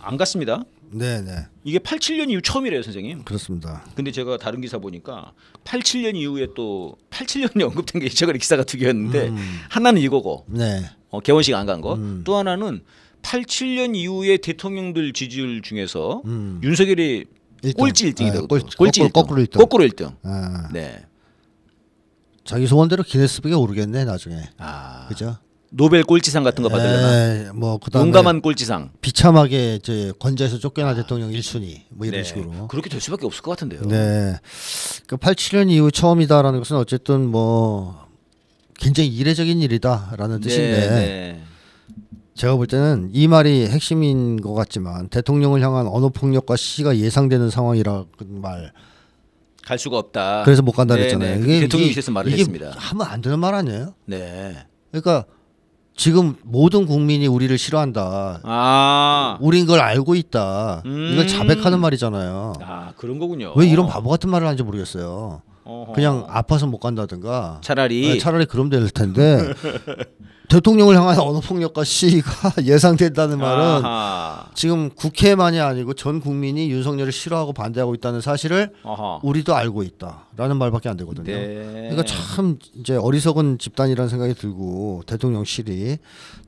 안 갔습니다. 네네. 이게 87년 이후 처음이래요, 선생님. 그렇습니다. 근데 제가 다른 기사 보니까 87년 이후에 또 87년이 언급된 게 제가 기사가 두 개였는데 하나는 이거고, 네. 개원식 안 간 거, 또 하나는 87년 이후에 대통령들 지지율 중에서 윤석열이 꼴찌 1등이다. 꼴찌 1등. 거꾸로 1등. 아. 네. 자기 소원대로 기네스북에 오르겠네 나중에. 아. 그죠? 노벨 꼴찌상 같은 거 받으려나? 뭐 그다음에 용감한 꼴찌상. 비참하게 이제 권좌에서 쫓겨난 대통령 1순위 뭐 이런, 네. 식으로. 그렇게 될 수밖에 없을 것 같은데요. 네. 그 87년 이후 처음이다라는 것은 어쨌든 뭐 굉장히 이례적인 일이다라는 뜻인데, 네. 제가 볼 때는 이 말이 핵심인 것 같지만 대통령을 향한 언어폭력과 시가 예상되는 상황이라는 말. 갈 수가 없다. 그래서 못 간다 그랬잖아요. 이게 대통령실에서 말을 했습니다. 하면 안 되는 말 아니에요? 네. 그러니까 지금 모든 국민이 우리를 싫어한다. 아. 우린 걸 알고 있다. 이걸 자백하는 말이잖아요. 아, 그런 거군요. 왜 이런 바보 같은 말을 하는지 모르겠어요. 어허. 그냥 아파서 못 간다든가. 차라리. 네, 차라리 그럼 될 텐데. 대통령을 향한 언어폭력과 시위가 예상된다는 말은, 아하. 지금 국회만이 아니고 전 국민이 윤석열을 싫어하고 반대하고 있다는 사실을, 아하. 우리도 알고 있다라는 말밖에 안 되거든요. 네. 그러니까 참 이제 어리석은 집단이라는 생각이 들고, 대통령실이.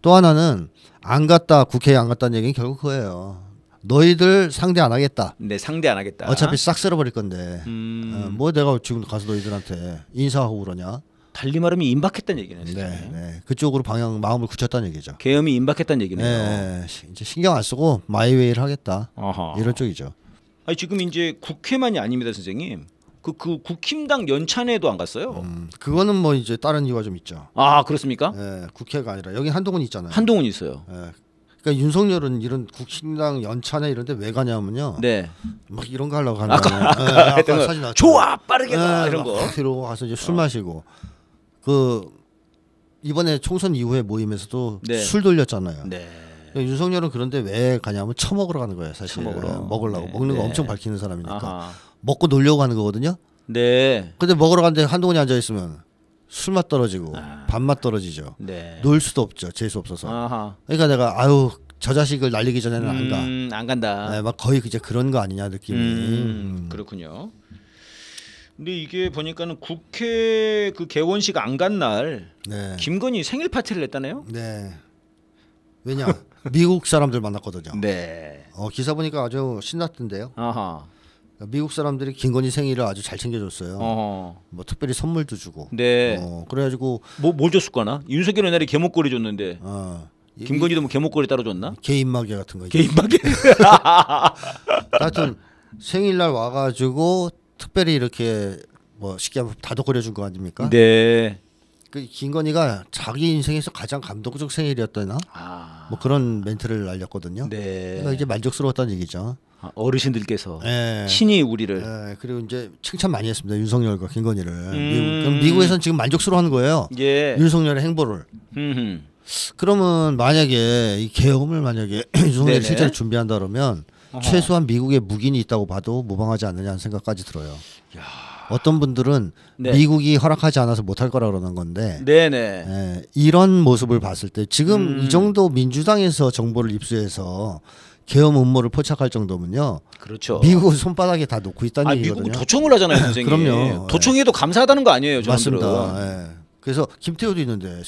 또 하나는 안 갔다, 국회에 안 갔다는 얘기는 결국 그거예요. 너희들 상대 안 하겠다. 네, 상대 안 하겠다. 어차피 싹 쓸어버릴 건데. 뭐 내가 지금 가서 너희들한테 인사하고 그러냐. 달리 말하면 임박했다는 얘기네요. 네, 네. 그쪽으로 방향 마음을 굳혔다는 얘기죠. 계엄이 임박했다는 얘기네요. 네, 이제 신경 안 쓰고 마이웨이를 하겠다. 아하. 이런 쪽이죠. 아니, 지금 이제 국회만이 아닙니다, 선생님. 그 국힘당 연찬회도 안 갔어요. 그거는 뭐 이제 다른 이유가 좀 있죠. 아, 그렇습니까? 네, 국회가 아니라 여기 한동훈 있잖아요. 한동훈 있어요. 네. 그러니까 윤석열은 이런 국힘당 연찬회 이런데 왜 가냐면요. 네. 막 이런 거 하려고 하는 거예요. 아까 사진 나왔죠. 좋아, 빠르게 가, 이런 거. 뒤로 가서 이제 술 마시고. 그 이번에 총선 이후에 모임에서도, 네. 술 돌렸잖아요. 네. 그러니까 윤석열은 그런데 왜 가냐면 처먹으러 가는 거예요. 사실 먹으려고. 네. 먹는 거, 네. 엄청 밝히는 사람이니까. 아하. 먹고 놀려고 가는 거거든요. 네. 근데 먹으러 갔는데 한동훈이 앉아 있으면 술맛 떨어지고, 아. 밥맛 떨어지죠. 네. 놀 수도 없죠. 재수 없어서. 아하. 그러니까 내가 아유 저 자식을 날리기 전에는 안 가. 안 간다. 네, 막 거의 이제 그런 거 아니냐 느낌이. 그렇군요. 근데 이게 보니까는 국회 그 개원식 안 간 날, 네. 김건희 생일 파티를 했다네요. 네. 왜냐 미국 사람들 만났거든요. 네. 기사 보니까 아주 신났던데요. 아하. 미국 사람들이 김건희 생일을 아주 잘 챙겨줬어요. 어허. 뭐 특별히 선물도 주고. 네. 그래가지고 뭘 줬을까나? 윤석열 옛날에 개목걸이 줬는데. 김건희도 뭐 개목걸이 따로 줬나? 개인마개 같은 거. 개인마개. 하여튼 생일날 와가지고. 특별히 이렇게 뭐 쉽게 한번 다독거려 준 거 아닙니까? 네. 그 김건희가 자기 인생에서 가장 감동적 생일이었다나? 뭐 그런 멘트를 날렸거든요. 네. 그러니까 이제 만족스러웠다는 얘기죠. 어르신들께서, 네. 친히 우리를. 네. 그리고 이제 칭찬 많이 했습니다. 윤석열과 김건희를. 미국에서는 지금 만족스러워하는 거예요. 예. 윤석열의 행보를. 그러면 만약에 이 계엄을 만약에 윤석열이 실제로 준비한다 그러면. 어허. 최소한 미국에 묵인이 있다고 봐도 무방하지 않느냐는 생각까지 들어요. 야. 어떤 분들은, 네. 미국이 허락하지 않아서 못할 거라 그러는 건데, 네네. 예, 이런 모습을 봤을 때 지금 이 정도 민주당에서 정보를 입수해서 계엄 음모를 포착할 정도면요. 그렇죠. 미국은 손바닥에 다 놓고 있다는 얘기거든요. 미국은 도청을 하잖아요, 선생님. 그럼요. 도청해도 감사하다는 거 아니에요, 저분들은. 맞습니다. 예. 그래서 김태호도 있는데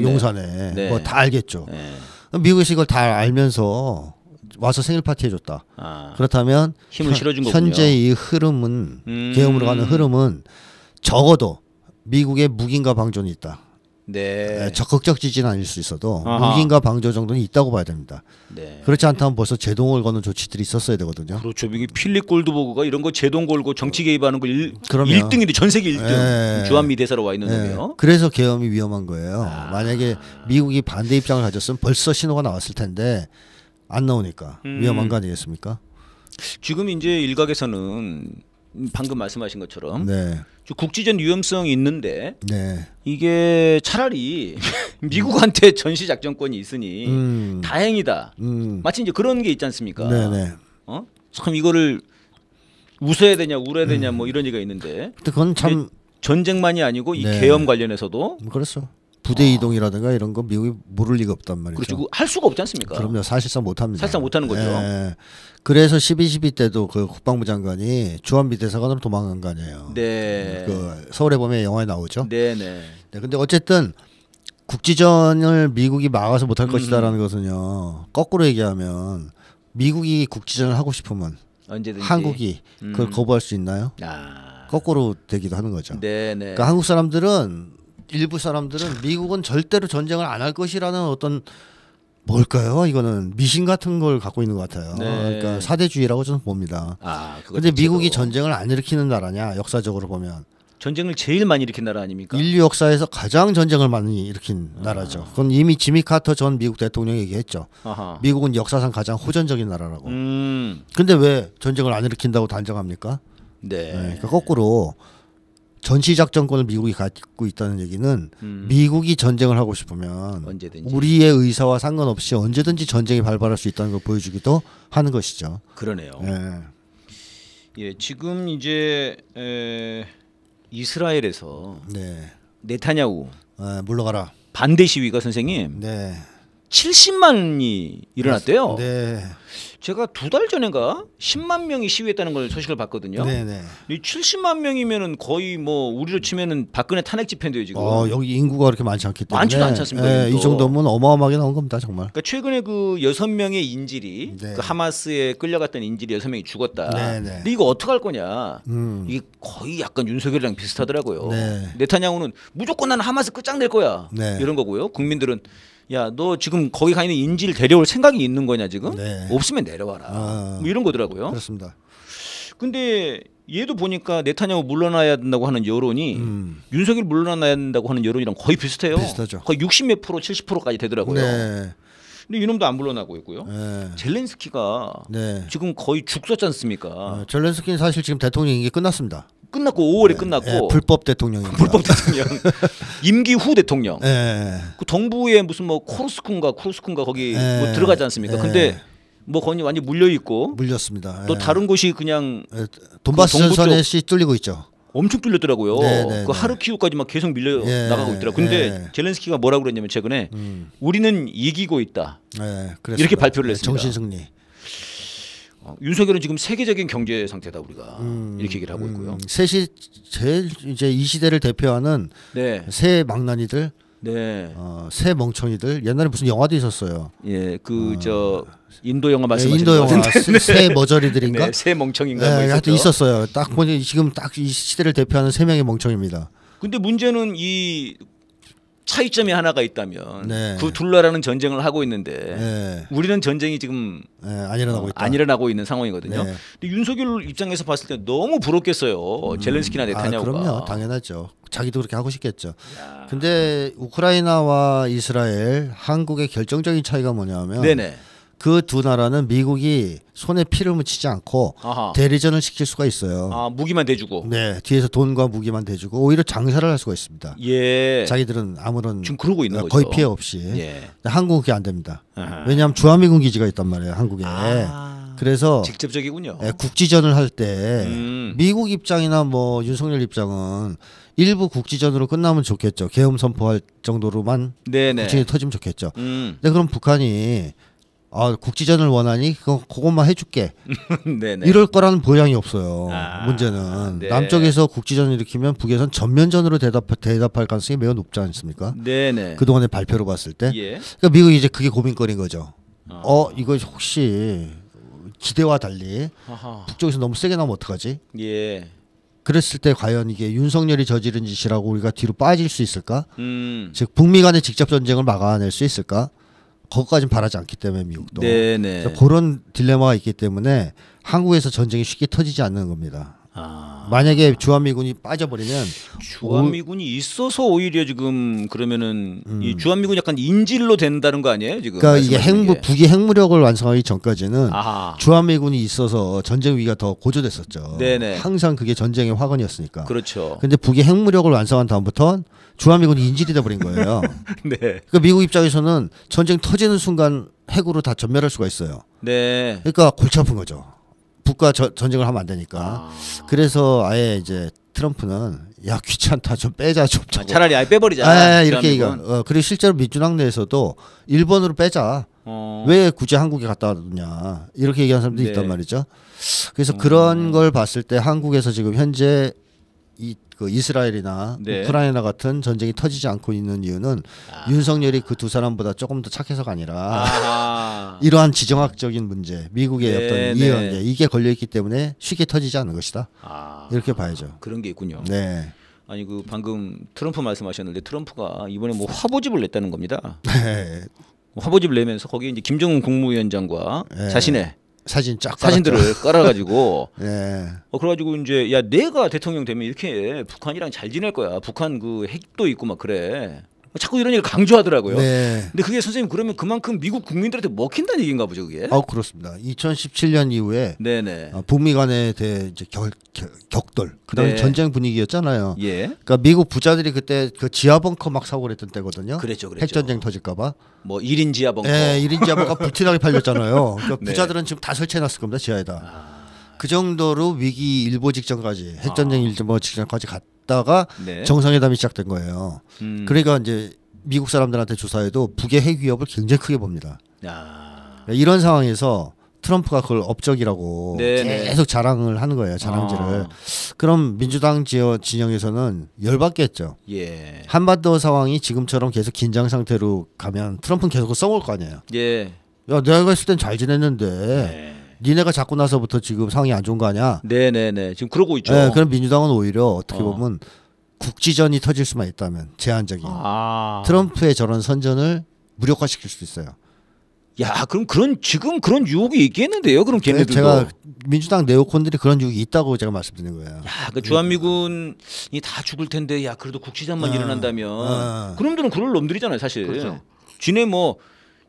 용산에, 네. 뭐 다 알겠죠. 네. 미국에서 이걸 다 알면서 와서 생일 파티 해줬다. 그렇다면 힘을 실어준 거군요. 현재 이 흐름은, 계엄으로 가는 흐름은 적어도 미국의 묵인과 방조는 있다. 네. 네, 적극적 지지는 아닐 수 있어도, 아하. 묵인과 방조 정도는 있다고 봐야 됩니다. 네. 그렇지 않다면 벌써 제동을 거는 조치들이 있었어야 되거든요. 그렇죠. 이게 필립 골드버그가 이런 거 제동 걸고 정치 개입하는 거 1등인데 전 세계 1등. 네. 주한미 대사로 와 있는데요. 네. 그래서 계엄이 위험한 거예요. 만약에 미국이 반대 입장을 가졌으면 벌써 신호가 나왔을 텐데 안 나오니까 위험한 거 아니겠습니까? 지금 이제 일각에서는 방금 말씀하신 것처럼, 네. 국지전 위험성이 있는데, 네. 이게 차라리 미국한테 전시 작전권이 있으니 다행이다. 마치 이제 그런 게 있지 않습니까? 네네. 참 이거를 웃어야 되냐 울어야 되냐 뭐 이런 얘기가 있는데. 근데 그건 참 전쟁만이 아니고 이 계엄 관련해서도 그렇죠. 부대 이동이라든가 이런 건 미국이 모를 리가 없단 말이죠. 그렇죠. 할 수가 없지 않습니까? 그럼요. 사실상 못합니다. 사실상 못하는 거죠. 예. 그래서 12.12 때도 그 국방부 장관이 주한미 대사관으로 도망간 거 아니에요. 네. 그 서울의 봄에 영화에 나오죠. 네네. 네. 근데 어쨌든 국지전을 미국이 막아서 못할 것이다라는 것은요. 거꾸로 얘기하면 미국이 국지전을 하고 싶으면 언제든지 한국이 그걸 거부할 수 있나요? 아. 거꾸로 되기도 하는 거죠. 네네. 그러니까 한국 사람들은 일부 사람들은 미국은 절대로 전쟁을 안 할 것이라는 어떤 뭘까요? 이거는 미신 같은 걸 갖고 있는 것 같아요. 네. 그러니까 사대주의라고 저는 봅니다. 아, 근데 미국이 전쟁을 안 일으키는 나라냐? 역사적으로 보면 전쟁을 제일 많이 일으킨 나라 아닙니까? 인류 역사에서 가장 전쟁을 많이 일으킨 나라죠. 그건 이미 지미 카터 전 미국 대통령이 얘기했죠. 아하. 미국은 역사상 가장 호전적인 나라라고. 근데 왜 전쟁을 안 일으킨다고 단정합니까? 네. 네. 그러니까 거꾸로 전시작전권을 미국이 갖고 있다는 얘기는 미국이 전쟁을 하고 싶으면 언제든지. 우리의 의사와 상관없이 언제든지 전쟁이 발발할 수 있다는 걸 보여주기도 하는 것이죠. 그러네요. 예, 예 지금 이제 이스라엘에서 네. 네타냐후 아, 물러가라 반대 시위가 선생님 네. 70만이 일어났대요. 네. 제가 2달 전인가 10만 명이 시위했다는 걸 소식을 봤거든요. 네네. 이 70만 명이면은 거의 뭐 우리로 치면은 박근혜 탄핵 집회인데요 지금. 여기 인구가 그렇게 많지 않기 때문에. 많지도 않지 않습니까? 이 정도면 어마어마하게 나온 겁니다 정말. 그러니까 최근에 그 6명의 인질이 네. 그 하마스에 끌려갔던 인질이 6명이 죽었다. 네네. 근데 이거 어떻게 할 거냐? 이게 거의 약간 윤석열이랑 비슷하더라고요. 네. 네타냐후는 무조건 나는 하마스 끝장낼 거야. 네. 이런 거고요. 국민들은. 야, 너 지금 거기 가 있는 인질 데려올 생각이 있는 거냐 지금? 네. 없으면 내려와라. 뭐 이런 거더라고요. 그렇습니다. 근데 얘도 보니까 네타냐후 물러나야 된다고 하는 여론이 윤석열 물러나야 된다고 하는 여론이랑 거의 비슷해요. 비슷하죠. 거의 60몇 프로, 70%까지 되더라고요. 네. 근데 이놈도 안 물러나고 있고요. 네. 젤렌스키가 네. 지금 거의 죽었지 않습니까? 젤렌스키는 사실 지금 대통령이 끝났습니다. 끝났고 5월에 네, 끝났고 네, 불법 대통령입니다. 불법 대통령 임기 후 대통령. 네. 그 정부에 무슨 뭐 코르스쿤가 거기 네. 뭐 들어가지 않습니까? 네. 근데 뭐 거기 완전 물려 있고 물렸습니다. 또 네. 다른 곳이 그냥 네. 돈바스 전선에 뚫리고 있죠. 엄청 뚫렸더라고요. 네, 네, 그 네. 하르키우까지 막 계속 밀려 네, 나가고 있더라고. 근데 네. 젤렌스키가 뭐라고 그랬냐면 최근에 우리는 이기고 있다. 네, 이렇게 발표를 했습니다. 정신 승리. 윤석열은 지금 세계적인 경제 상태다 우리가 이렇게 얘기를 하고 있고요. 셋이 제일 이제 이 시대를 대표하는 네. 새 망나니들, 네. 새 멍청이들. 옛날에 무슨 영화도 있었어요. 예, 그 저 인도 영화 말씀하시는 인도 영화 새 머저리들인가, 네, 새 멍청인가 네, 뭐 하여튼 있었어요. 딱 보니 지금 딱 이 시대를 대표하는 3명의 멍청입니다. 근데 문제는 이 차이점이 하나가 있다면 네. 그 둘 나라는 전쟁을 하고 있는데 네. 우리는 전쟁이 지금 네, 안 일어나고 있는 상황이거든요. 네. 근데 윤석열 입장에서 봤을 때 너무 부럽겠어요. 젤렌스키나 네타냐후가. 아, 그럼요. 당연하죠. 자기도 그렇게 하고 싶겠죠. 야. 근데 우크라이나와 이스라엘, 한국의 결정적인 차이가 뭐냐면 네네. 그 두 나라는 미국이 손에 피를 묻히지 않고 아하. 대리전을 시킬 수가 있어요. 아, 무기만 대주고. 네, 뒤에서 돈과 무기만 대주고 오히려 장사를 할 수가 있습니다. 예. 자기들은 아무런 지금 그러고 있는 거죠. 거의 피해 없이. 예. 한국은 그게 안 됩니다. 아하. 왜냐하면 주한미군 기지가 있단 말이에요, 한국에. 아. 그래서 직접적이군요. 네, 국지전을 할 때 미국 입장이나 뭐 윤석열 입장은 일부 국지전으로 끝나면 좋겠죠. 계엄 선포할 정도로만 네네. 국지전이 터지면 좋겠죠. 근데 그럼 북한이 아 국지전을 원하니 그것만 해줄게 이럴 거라는 보장이 없어요. 아, 문제는 네. 남쪽에서 국지전을 일으키면 북에선 전면전으로 대답할 가능성이 매우 높지 않습니까? 네네. 그동안의 발표로 봤을 때 예. 그러니까 미국이 이제 그게 고민거리인 거죠. 아. 이거 혹시 기대와 달리 아하. 북쪽에서 너무 세게 나오면 어떡하지? 예. 그랬을 때 과연 이게 윤석열이 저지른 짓이라고 우리가 뒤로 빠질 수 있을까? 즉 북미 간의 직접 전쟁을 막아낼 수 있을까? 거기까지는 바라지 않기 때문에 미국도 네네. 그런 딜레마가 있기 때문에 한국에서 전쟁이 쉽게 터지지 않는 겁니다. 아. 만약에 주한미군이 빠져버리면 주한미군이 있어서 오히려 지금 그러면은 이 주한미군이 약간 인질로 된다는 거 아니에요 지금? 그러니까 이게 북이 핵무력을 완성하기 전까지는 아하. 주한미군이 있어서 전쟁 위기가 더 고조됐었죠. 네네. 항상 그게 전쟁의 화근이었으니까. 그렇죠. 근데 북이 핵무력을 완성한 다음부터 주한미군이 인질이 돼버린 거예요. 네. 그러니까 미국 입장에서는 전쟁 터지는 순간 핵으로 다 전멸할 수가 있어요. 네. 그러니까 골치 아픈 거죠. 북과 전쟁을 하면 안 되니까. 아. 그래서 아예 이제 트럼프는 야 귀찮다 좀 빼자 좀 저거. 차라리 아예 빼버리자 이렇게 얘기가. 그리고 실제로 민주당 내에서도 일본으로 빼자, 왜 굳이 한국에 갔다 왔느냐 이렇게 얘기하는 사람도 네. 있단 말이죠. 그래서 그런 걸 봤을 때 한국에서 지금 현재 그 이스라엘이나 네. 우크라이나 같은 전쟁이 터지지 않고 있는 이유는 윤석열이 그 두 사람보다 조금 더 착해서가 아니라 이러한 지정학적인 문제, 미국의 네, 어떤 이해관계 네. 이게 걸려있기 때문에 쉽게 터지지 않는 것이다. 이렇게 봐야죠. 그런 게 있군요. 네. 아니 그 방금 트럼프 말씀하셨는데 트럼프가 이번에 뭐 화보집을 냈다는 겁니다. 네. 화보집을 내면서 거기에 이제 김정은 국무위원장과 네. 자신의 사진 쫙 사진들을 깔아가지고 네. 그래가지고 이제 야 내가 대통령 되면 이렇게 북한이랑 잘 지낼 거야, 북한 그 핵도 있고 막 그래, 자꾸 이런 얘기를 강조하더라고요. 네. 근데 그게 선생님 그러면 그만큼 미국 국민들한테 먹힌다는 얘기인가 보죠 그게? 그렇습니다. 2017년 이후에 네네. 북미 간에 대해 이제 격돌 그다음에 네. 전쟁 분위기였잖아요. 예. 그러니까 미국 부자들이 그때 그 지하벙커 막 사고 그랬던 때거든요. 그랬죠. 핵전쟁 터질까봐. 뭐 1인 지하벙커. 네, 1인 지하벙커 불티나게 팔렸잖아요. 그러니까 네. 부자들은 지금 다 설치해놨을 겁니다 지하에다. 그 정도로 위기 일보 직전까지 핵전쟁 일보 직전까지 갔다가 네. 정상회담이 시작된 거예요. 그러니까 이제 미국 사람들한테 조사해도 북의 핵 위협을 굉장히 크게 봅니다. 그러니까 이런 상황에서 트럼프가 그걸 업적이라고 네네. 계속 자랑을 하는 거예요. 자랑질을. 그럼 민주당 진영에서는 열받겠죠. 예. 한반도 상황이 지금처럼 계속 긴장 상태로 가면 트럼프는 계속 써올 거 아니에요. 예. 야 내가 있을 땐 잘 지냈는데. 예. 니네가 잡고 나서부터 지금 상황이 안 좋은 거 아니야? 네네네. 지금 그러고 있죠. 네, 그럼 민주당은 오히려 어떻게 보면 국지전이 터질 수만 있다면 제한적인 트럼프의 저런 선전을 무력화시킬 수도 있어요. 야, 그럼 그런 지금 그런 유혹이 있겠는데요? 그럼 걔네들도. 제가 민주당 네오콘들이 그런 유혹이 있다고 제가 말씀드린 거예요. 야, 그러니까 주한미군이 다 죽을 텐데, 야, 그래도 국지전만 일어난다면, 그놈들은 그럴 놈들이잖아요, 사실. 그렇죠. 지네 뭐.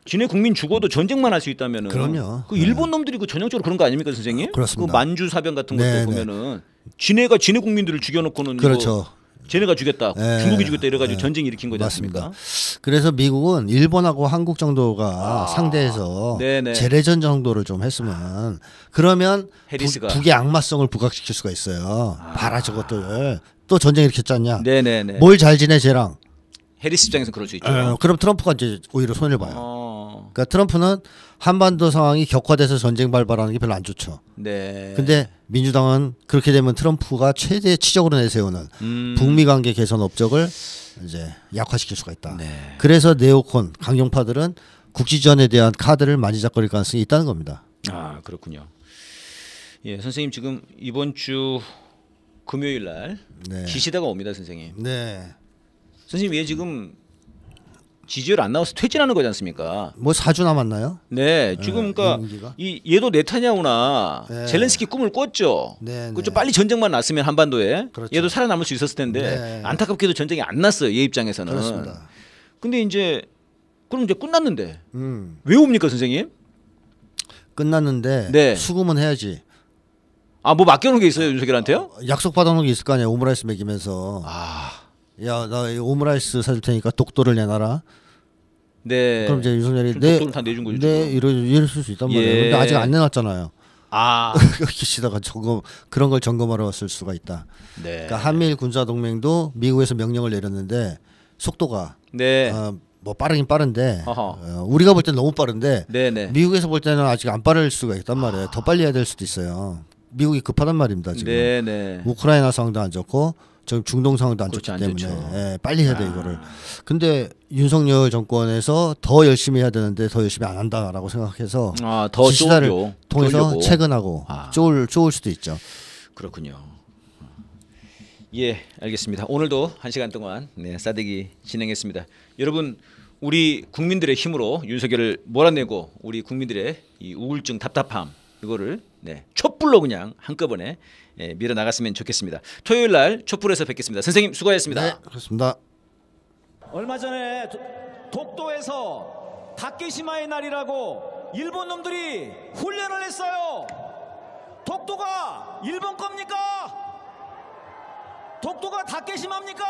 지네 국민 죽어도 전쟁만 할 수 있다면은. 그럼요. 그 일본 놈들이 그 전형적으로 그런 거 아닙니까 선생님? 그렇습니다. 그 만주 사병 같은 것도 네네. 보면은 지네가 지네 국민들을 죽여놓고는 그렇죠. 쟤네가 죽였다, 네. 중국이 죽였다 이래가지고 네. 전쟁 일으킨 거지 않습니까? 맞습니다. 그래서 미국은 일본하고 한국 정도가 상대해서 네네. 재래전 정도를 좀 했으면 그러면 북의 악마성을 부각시킬 수가 있어요. 봐라 저것들 또 전쟁 일으켰지 않냐? 네네네. 뭘 잘 지내 쟤랑? 해리스 입장에서 그럴 수 있죠. 그럼 트럼프가 이제 오히려 손해를 봐요. 그러니까 트럼프는 한반도 상황이 격화돼서 전쟁 발발하는 게 별로 안 좋죠. 네. 근데 민주당은 그렇게 되면 트럼프가 최대치적으로 내세우는 북미 관계 개선 업적을 이제 약화시킬 수가 있다. 네. 그래서 네오콘 강경파들은 국지전에 대한 카드를 많이 잡거릴 가능성이 있다는 겁니다. 그렇군요. 예, 선생님 지금 이번 주 금요일 날 네. 기시다가 옵니다, 선생님. 네. 선생님 얘 지금 지지율 안 나와서 퇴진하는 거지 않습니까? 뭐 4주 남았나요? 네, 지금 그러니까 얘도 네타냐후나 네. 젤렌스키 꿈을 꿨죠. 네, 그 좀 빨리 전쟁만 났으면 한반도에 그렇죠. 얘도 살아남을 수 있었을 텐데 네. 안타깝게도 전쟁이 안 났어요. 얘 입장에서는. 그렇습니다. 근데 이제 그럼 이제 끝났는데 왜 옵니까 선생님? 끝났는데 네. 수금은 해야지. 뭐 맡겨놓은 게 있어요 윤석열한테요? 약속 받아놓은 게 있을 거 아니에요. 오므라이스 먹이면서. 야, 나 오므라이스 사줄 테니까 독도를 내놔라. 네. 그럼 이제 윤석열이 독도를 다 내준 거죠. 네, 이럴 수 있단 말이에요. 근데 아직 안 내놨잖아요. 기시다가 그런 걸 점검하러 왔을 수가 있다. 네. 그러니까 한미일 군사 동맹도 미국에서 명령을 내렸는데 속도가 네. 뭐 빠르긴 빠른데 우리가 볼 때는 너무 빠른데 네네. 미국에서 볼 때는 아직 안 빠를 수가 있단 말이에요. 더 빨리 해야 될 수도 있어요. 미국이 급하단 말입니다. 지금 네네. 우크라이나 상황도 안 좋고. 지금 중동 상황도 안 좋기 때문에 예, 빨리 해야 돼 이거를. 근데 윤석열 정권에서 더 열심히 해야 되는데 더 열심히 안 한다라고 생각해서 더 기시다를 통해서 쪼으려고. 채근하고 쪼을 수도 있죠. 그렇군요. 예, 알겠습니다. 오늘도 1시간 동안 네, 싸대기 진행했습니다. 여러분 우리 국민들의 힘으로 윤석열을 몰아내고 우리 국민들의 이 우울증, 답답함 이거를 네, 촛불로 그냥 한꺼번에 예, 밀어 나갔으면 좋겠습니다. 토요일 날 촛불에서 뵙겠습니다. 선생님 수고하셨습니다. 네, 그렇습니다. 얼마 전에 독도에서 다케시마의 날이라고 일본 놈들이 훈련을 했어요. 독도가 일본 겁니까? 독도가 다케시마입니까?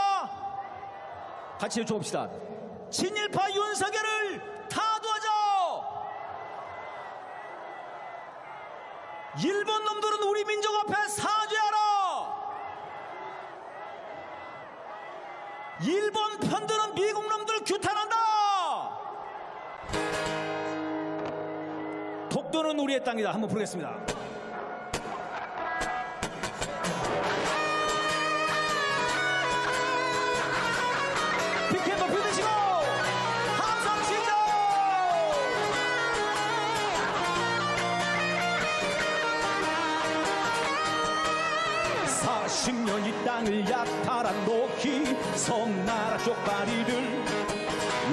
같이 외쳐봅시다. 친일파 윤석열을 타도하자. 일본 놈들은 우리 민족 앞에 사죄하라. 일본 편드는 미국 놈들 규탄한다. 독도는 우리의 땅이다. 한번 부르겠습니다. 땅을 약탈한 로키 섬나라 쪽파리들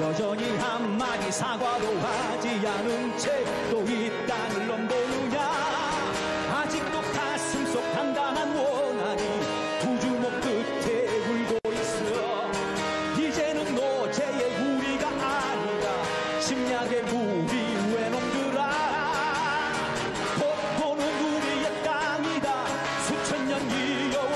여전히 한마디 사과도 하지 않은 채 또 이 땅을 넘보느냐. 아직도 가슴속 단단한 원한이 두 주먹 끝에 울고 있어. 이제는 노제의 우리가 아니다. 침략의 무리 외놈들아. 독도는 우리의 땅이다. 수천 년 이어온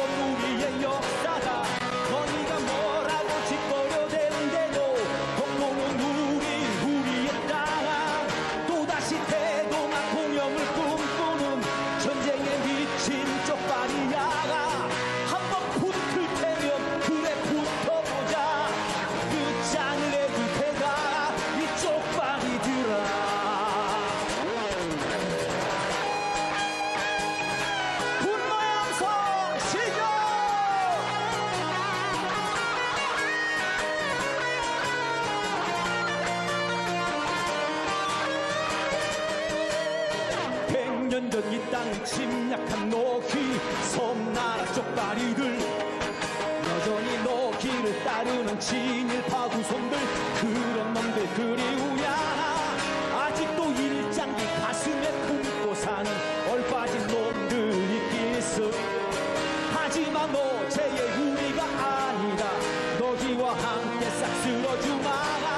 이 땅을 침략한 노키 섬나라 쪽다리들 여전히 노키를 따르는 친일파 구성들 그런 놈들 그리우냐. 아직도 일장기 가슴에 품고 사는 얼빠진 놈들 있긴 있어. 하지만 노제의 우리가 아니다. 너희와 함께 싹 쓸어주마.